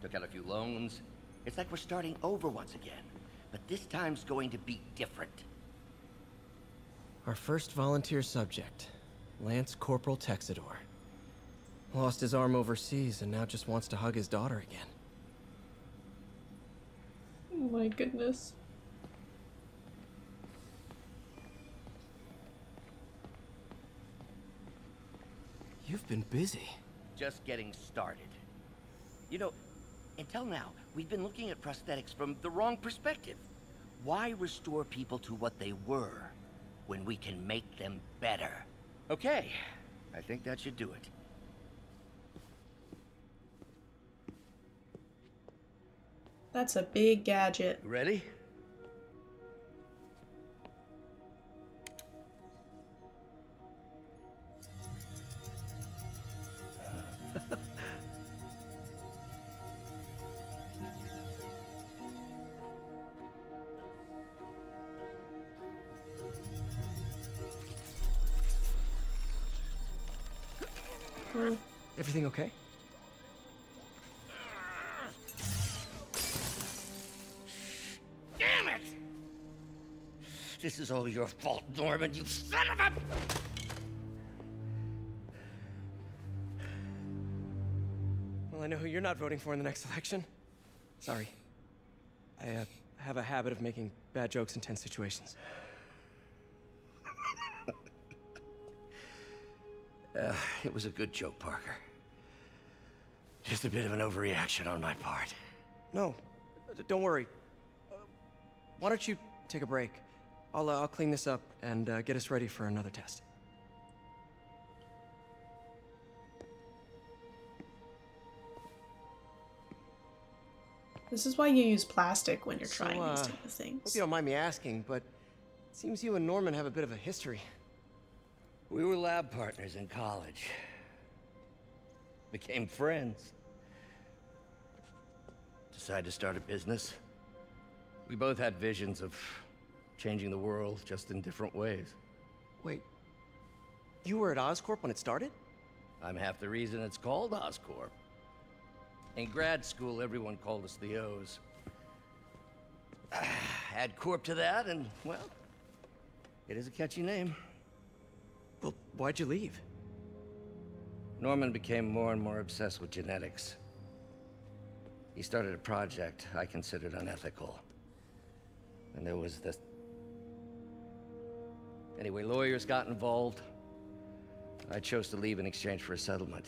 Took out a few loans. It's like we're starting over once again. But this time's going to be different. Our first volunteer subject, Lance Corporal Texidor. Lost his arm overseas and now just wants to hug his daughter again. Oh my goodness. You've been busy. Just getting started. You know, until now, we've been looking at prosthetics from the wrong perspective. Why restore people to what they were when we can make them better? Okay, I think that should do it. That's a big gadget. Ready? Everything okay? Damn it! This is all your fault, Norman, you son of a... Well, I know who you're not voting for in the next election. Sorry. I have a habit of making bad jokes in tense situations. It was a good joke, Parker. Just a bit of an overreaction on my part. No, don't worry. Why don't you take a break? I'll clean this up and get us ready for another test. This is why you use plastic when you're trying these type of things. Hope you don't mind me asking, but it seems you and Norman have a bit of a history. We were lab partners in college. Became friends. Decided to start a business. We both had visions of changing the world, just in different ways. Wait, you were at Oscorp when it started? I'm half the reason it's called Oscorp. In grad school, everyone called us the O's. Add Corp to that, and well, it is a catchy name. Well, why'd you leave? Norman became more and more obsessed with genetics. He started a project I considered unethical. And there was this... Anyway, lawyers got involved. I chose to leave in exchange for a settlement.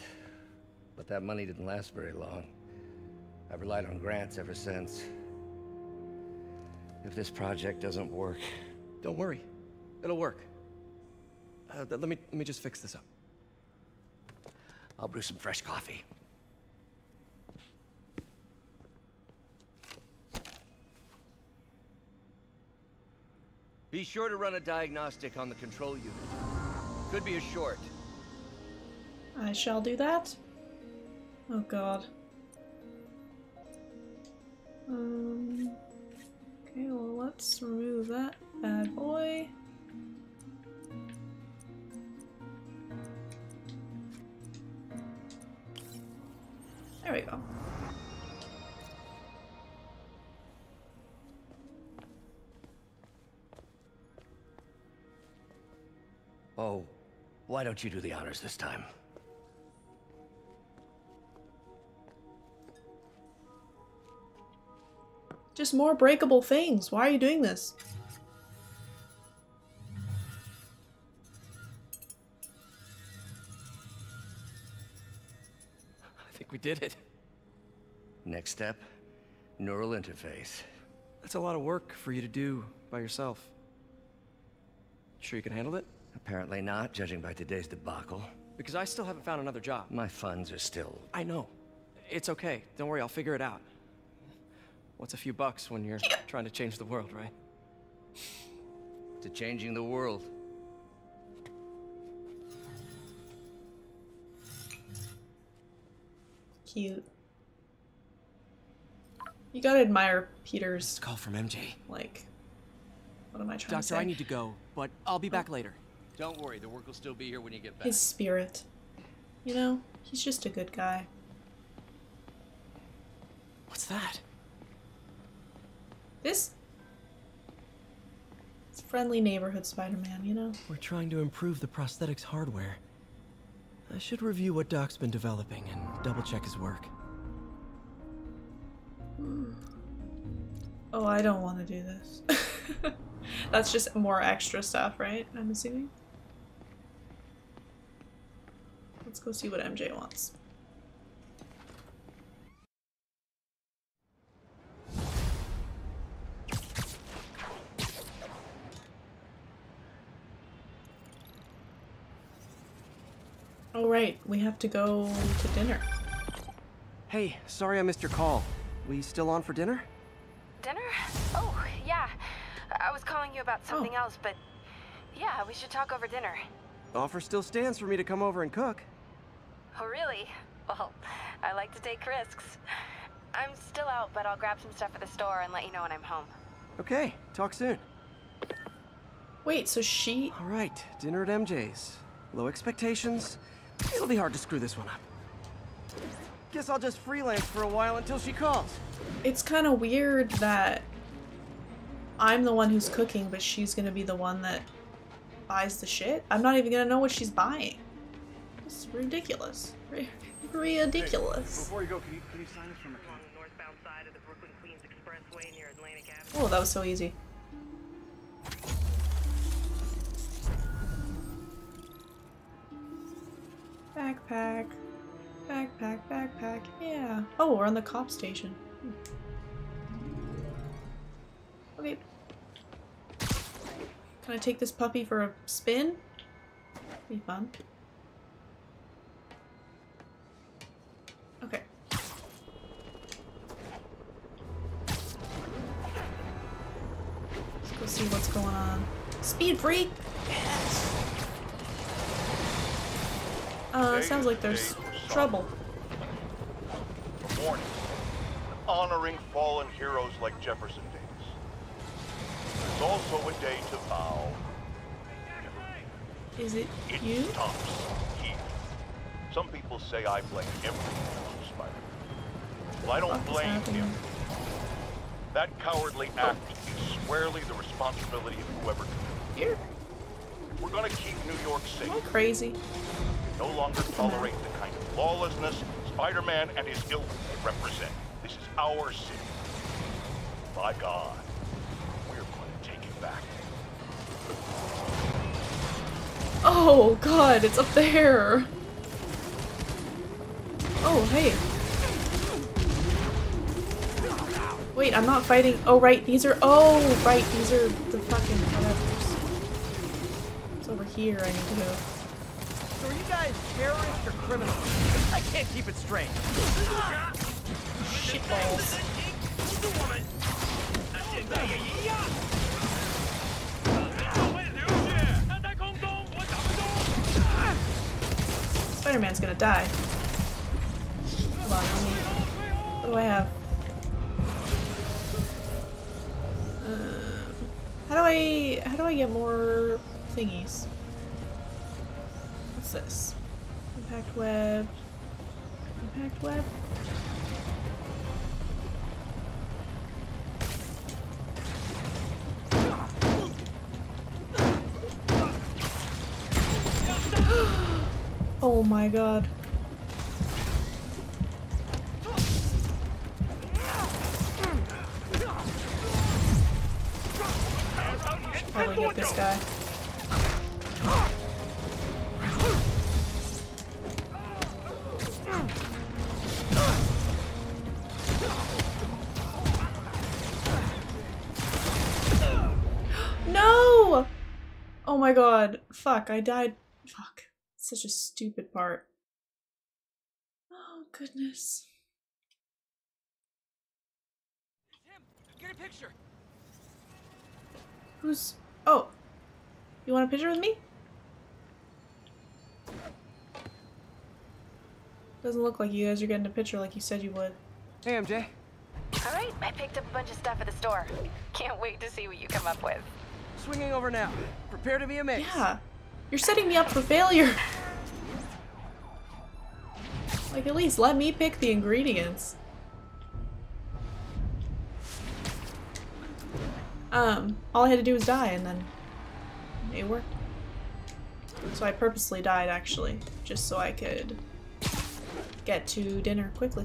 But that money didn't last very long. I've relied on grants ever since. If this project doesn't work... Don't worry. It'll work. Let me just fix this up. I'll brew some fresh coffee. Be sure to run a diagnostic on the control unit. Could be a short. I shall do that. Oh God. Okay, well, let's remove that bad boy. There we go. Oh, why don't you do the honors this time? Just more breakable things. Why are you doing this? We did it. Next step, neural interface. That's a lot of work for you to do by yourself. Sure you can handle it? Apparently not, judging by today's debacle. Because I still haven't found another job. My funds are still... I know. It's okay. Don't worry, I'll figure it out. What's a few bucks when you're trying to change the world, right? To changing the world. cute. You gotta admire Peter's call from MJ. Like, what am I trying to say? Doctor, I need to go, but I'll be back later. Don't worry, the work will still be here when you get back. His spirit. You know, he's just a good guy. What's that? This? It's friendly neighborhood Spider-Man, you know? We're trying to improve the prosthetics hardware. I should review what Doc's been developing and double-check his work. Oh, I don't want to do this. That's just more extra stuff, right? I'm assuming. Let's go see what MJ wants. All right, we have to go to dinner. Hey, sorry I missed your call. We still on for dinner? Dinner? Oh, yeah. I was calling you about something else, but yeah, we should talk over dinner. The offer still stands for me to come over and cook. Oh, really? Well, I like to take risks. I'm still out, but I'll grab some stuff at the store and let you know when I'm home. Okay, talk soon. Wait, so she... All right, dinner at MJ's. Low expectations. It'll be hard to screw this one up. Guess I'll just freelance for a while until she calls. It's kind of weird that I'm the one who's cooking, but she's gonna be the one that buys the shit. I'm not even gonna know what she's buying. It's ridiculous. Ridiculous. Hey, before you go, can you sign us from the northbound side of the Brooklyn Queens Expressway near Atlantic Avenue? Oh, that was so easy. Backpack. Backpack, backpack, yeah. Oh, we're on the cop station. Okay. Can I take this puppy for a spin? Be fun. Okay. Let's go see what's going on. Speed freak! Yes. Sounds like there's trouble. Warning. Honoring fallen heroes like Jefferson Davis. It's also a day to bow. Is it you? It stops here. Some people say I blame everything on Spider-Man. Well, I don't blame him. That cowardly act is squarely the responsibility of whoever did it. Here? We're gonna keep New York safe. Am I crazy? No longer tolerate the kind of lawlessness Spider-Man and his ilk represent. This is our city. By God, we're going to take it back. Oh God, it's up there. Oh hey. Wait, I'm not fighting. Oh right, these are. Oh right, these are the fucking whatevers. It's over here. I need to go. So are you guys terrorists or criminals? I can't keep it straight. Shitballs. Spider-Man's gonna die. Hold on, let me... What do I have? How do I get more thingies? This impact web oh my God, should probably get this guy. Oh my God, fuck, I died. Fuck, such a stupid part. Oh, goodness. Get a picture. Who's... Oh, you want a picture with me? Doesn't look like you guys are getting a picture like you said you would. Hey, MJ. All right, I picked up a bunch of stuff at the store. Can't wait to see what you come up with. Swinging over now. Prepare to be amazed. Yeah. You're setting me up for failure. Like, at least let me pick the ingredients. All I had to do was die, and then it worked. So I purposely died, actually, just so I could get to dinner quickly.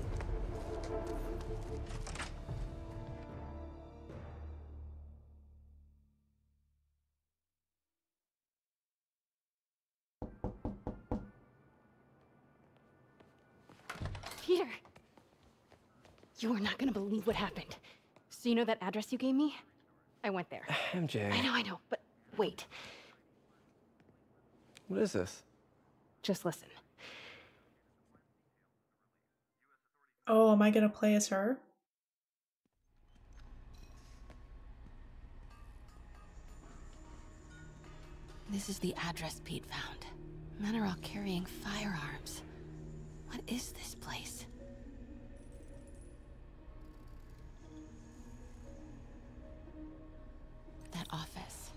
Peter, you are not gonna believe what happened. So you know that address you gave me? I went there. MJ. I know, but wait. What is this? Just listen. Oh, am I gonna play as her? This is the address Pete found. Men are all carrying firearms. What is this place? That office.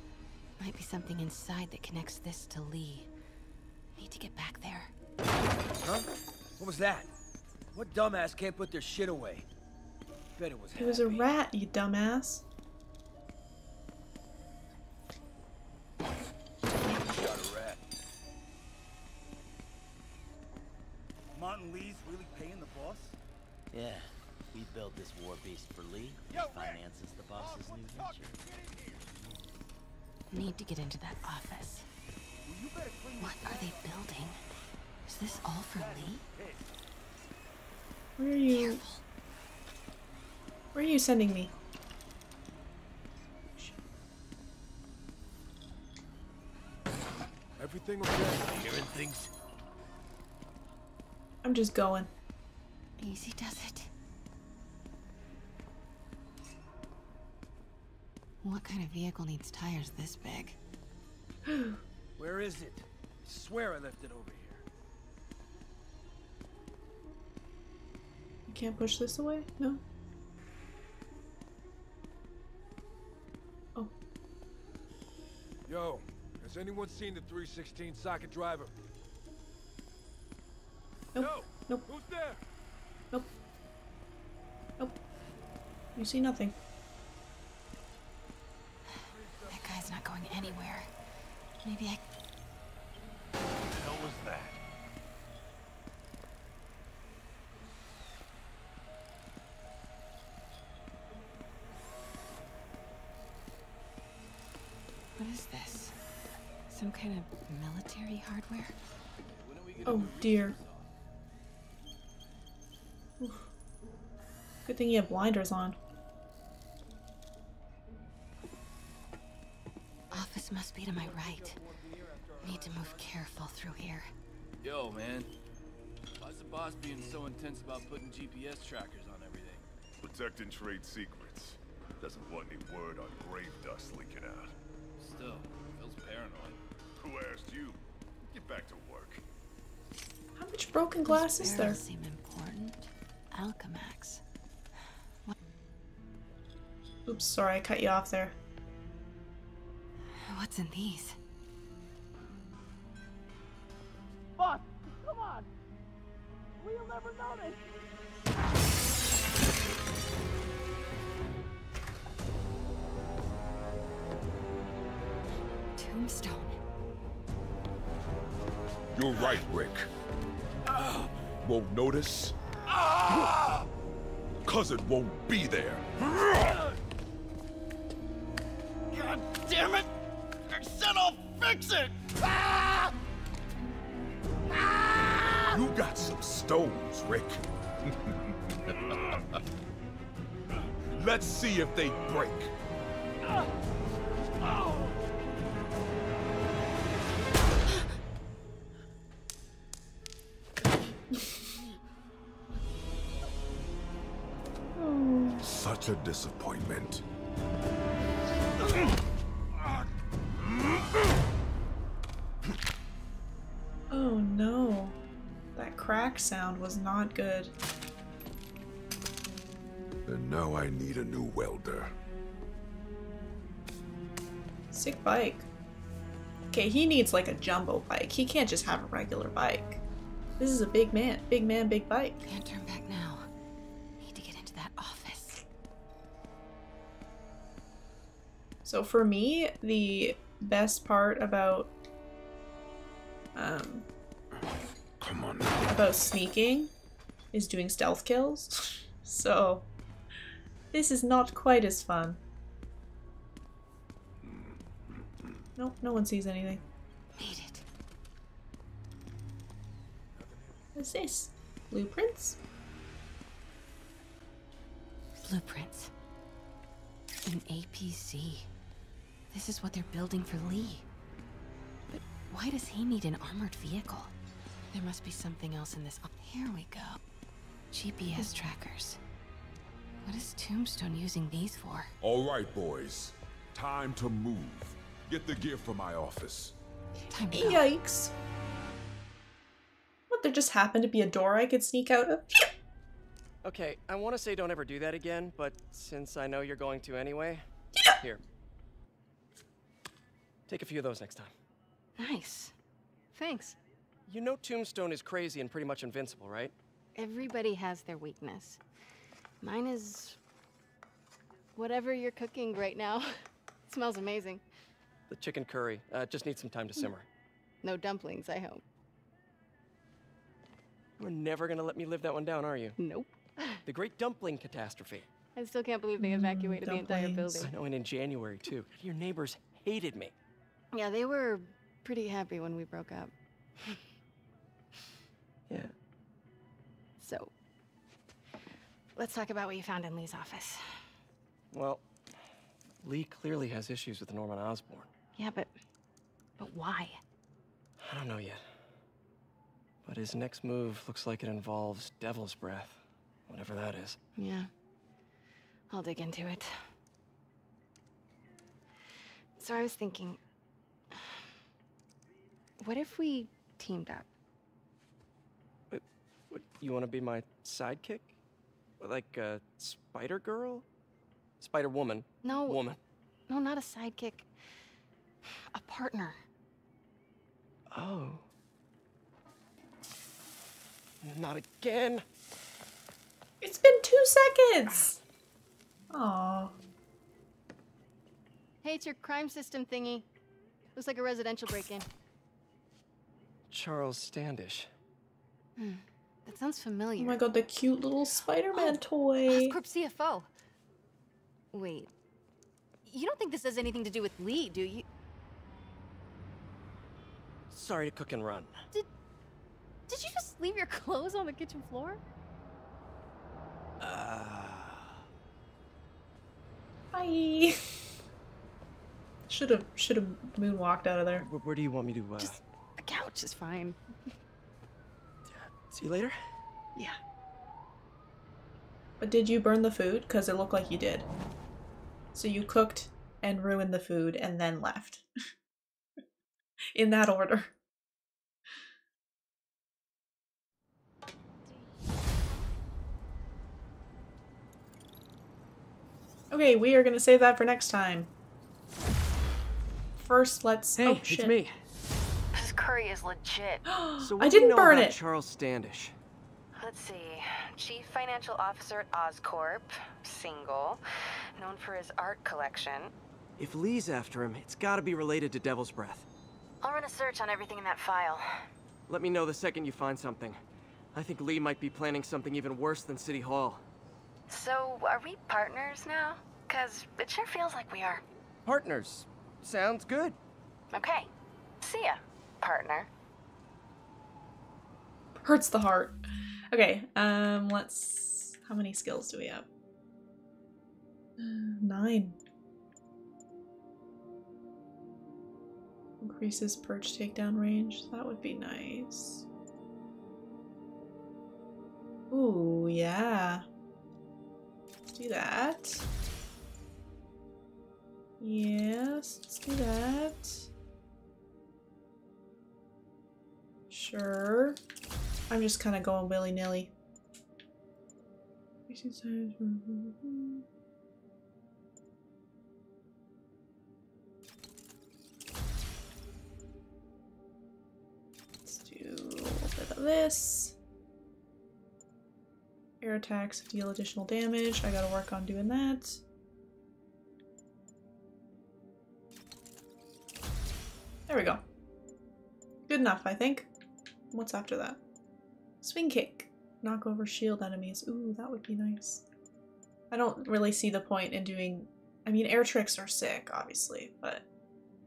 Might be something inside that connects this to Lee. Need to get back there. Huh? What was that? What dumbass can't put their shit away? Bet it was happy. It was a rat, you dumbass. Martin Lee's really paying the boss? Yeah, we built this war beast for Lee. He finances the boss's new venture. Need to get into that office. What are they building? Is this all for Lee? Where are you? Careful. Where are you sending me? Everything okay? Hearing things. I'm just going. Easy does it. What kind of vehicle needs tires this big? Where is it? I swear I left it over here. You can't push this away? No? Oh. Yo, has anyone seen the 316 socket driver? Nope. No. Nope. Who's there? Nope. Nope. You see nothing. That guy's not going anywhere. Maybe I. What the hell was that? What is this? Some kind of military hardware? Oh dear. Oof. Good thing you have blinders on. Office must be to my right. Need to move careful through here. Yo, man. Why's the boss being so intense about putting GPS trackers on everything? Protecting trade secrets. Doesn't want any word on grave dust leaking out. Still, feels paranoid. Who asked you? Get back to work. How much broken glass is there? Doesn't seem important. Alchemax. What? Oops, sorry, I cut you off there. What's in these? Boss, come on! We'll never know this! Tombstone. You're right, Rick. Won't notice? Cause it won't be there. God damn it! I said I'll fix it! You got some stones, Rick. Let's see if they break. A disappointment. Oh no. That crack sound was not good. And now I need a new welder. Sick bike. Okay, he needs like a jumbo bike. He can't just have a regular bike. This is a big man. Big man, big bike. Can't turn back now. Need to get into that office. So for me, the best part about come on now. About sneaking is doing stealth kills. So this is not quite as fun. Nope, no one sees anything. Made it. What's this? Blueprints? Blueprints. An APC. This is what they're building for Lee. But why does he need an armored vehicle? There must be something else in this. Here we go. GPS trackers. What is Tombstone using these for? All right, boys. Time to move. Get the gear from my office. Time to go. Yikes. What, there just happened to be a door I could sneak out of? Okay, I want to say don't ever do that again, but since I know you're going to anyway, here. Take a few of those next time. Nice. Thanks. You know Tombstone is crazy and pretty much invincible, right? Everybody has their weakness. Mine is whatever you're cooking right now. It smells amazing. The chicken curry. Just needs some time to simmer. No dumplings, I hope. You're never gonna let me live that one down, are you? Nope. The great dumpling catastrophe. I still can't believe they evacuated the entire building. I know, and in January, too. Your neighbors hated me. Yeah, they were pretty happy when we broke up. Yeah. So, let's talk about what you found in Lee's office. Well, Lee clearly has issues with Norman Osborn. Yeah, but why? I don't know yet. But his next move looks like it involves Devil's Breath, whatever that is. Yeah, I'll dig into it. So I was thinking, what if we teamed up? Wait, what, you want to be my sidekick? Like Spider Girl? Spider Woman? No. Woman. No, not a sidekick. A partner. Oh. Not again. It's been 2 seconds. Oh. Hey, it's your crime system thingy. Looks like a residential break-in. Charles Standish. Hmm. That sounds familiar. Oh my god, the cute little Spider-Man toy. Oscorp CFO. Wait. You don't think this has anything to do with Lee, do you? Sorry to cook and run. Did you just leave your clothes on the kitchen floor? Hi. Should have moonwalked out of there. Where do you want me to? Just the couch is fine. See you later. Yeah. But did you burn the food? Because it looked like you did. So you cooked and ruined the food and then left. In that order. Okay, we are gonna save that for next time. First, let's. Hey, oh, shit. It's me. This curry is legit. So I didn't burn it. Charles Standish. Let's see. Chief Financial Officer at Oscorp. Single. Known for his art collection. If Lee's after him, it's gotta be related to Devil's Breath. I'll run a search on everything in that file. Let me know the second you find something. I think Lee might be planning something even worse than City Hall. So, are we partners now? Because it sure feels like we are. Partners. Sounds good. Okay. See ya, partner. Hurts the heart. Okay, let's... How many skills do we have? 9. Increases perch takedown range. That would be nice. Ooh, yeah. Let's do that. Yes, let's do that. Sure. I'm just kind of going willy-nilly. Let's do a little bit of this. Air attacks deal additional damage. I gotta work on doing that. There we go. Good enough, I think. What's after that? Swing kick. Knock over shield enemies. Ooh, that would be nice. I don't really see the point in doing... I mean, air tricks are sick, obviously, but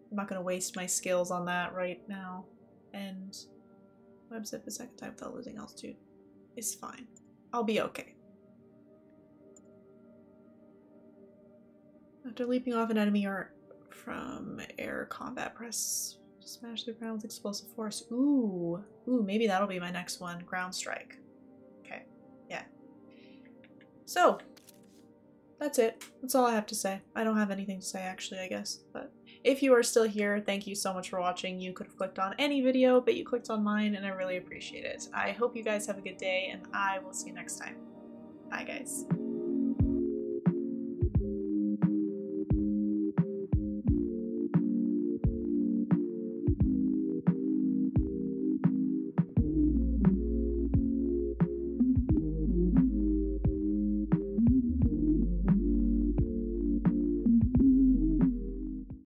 I'm not going to waste my skills on that right now. And web zip a second time without losing altitude. It's fine. I'll be okay. After leaping off an enemy or from air combat, press smash the ground with explosive force. Ooh. Ooh, maybe that'll be my next one. Ground strike. Okay. Yeah. So, that's it. That's all I have to say. I don't have anything to say, actually, I guess. But if you are still here, thank you so much for watching. You could have clicked on any video, but you clicked on mine, and I really appreciate it. I hope you guys have a good day, and I will see you next time. Bye, guys.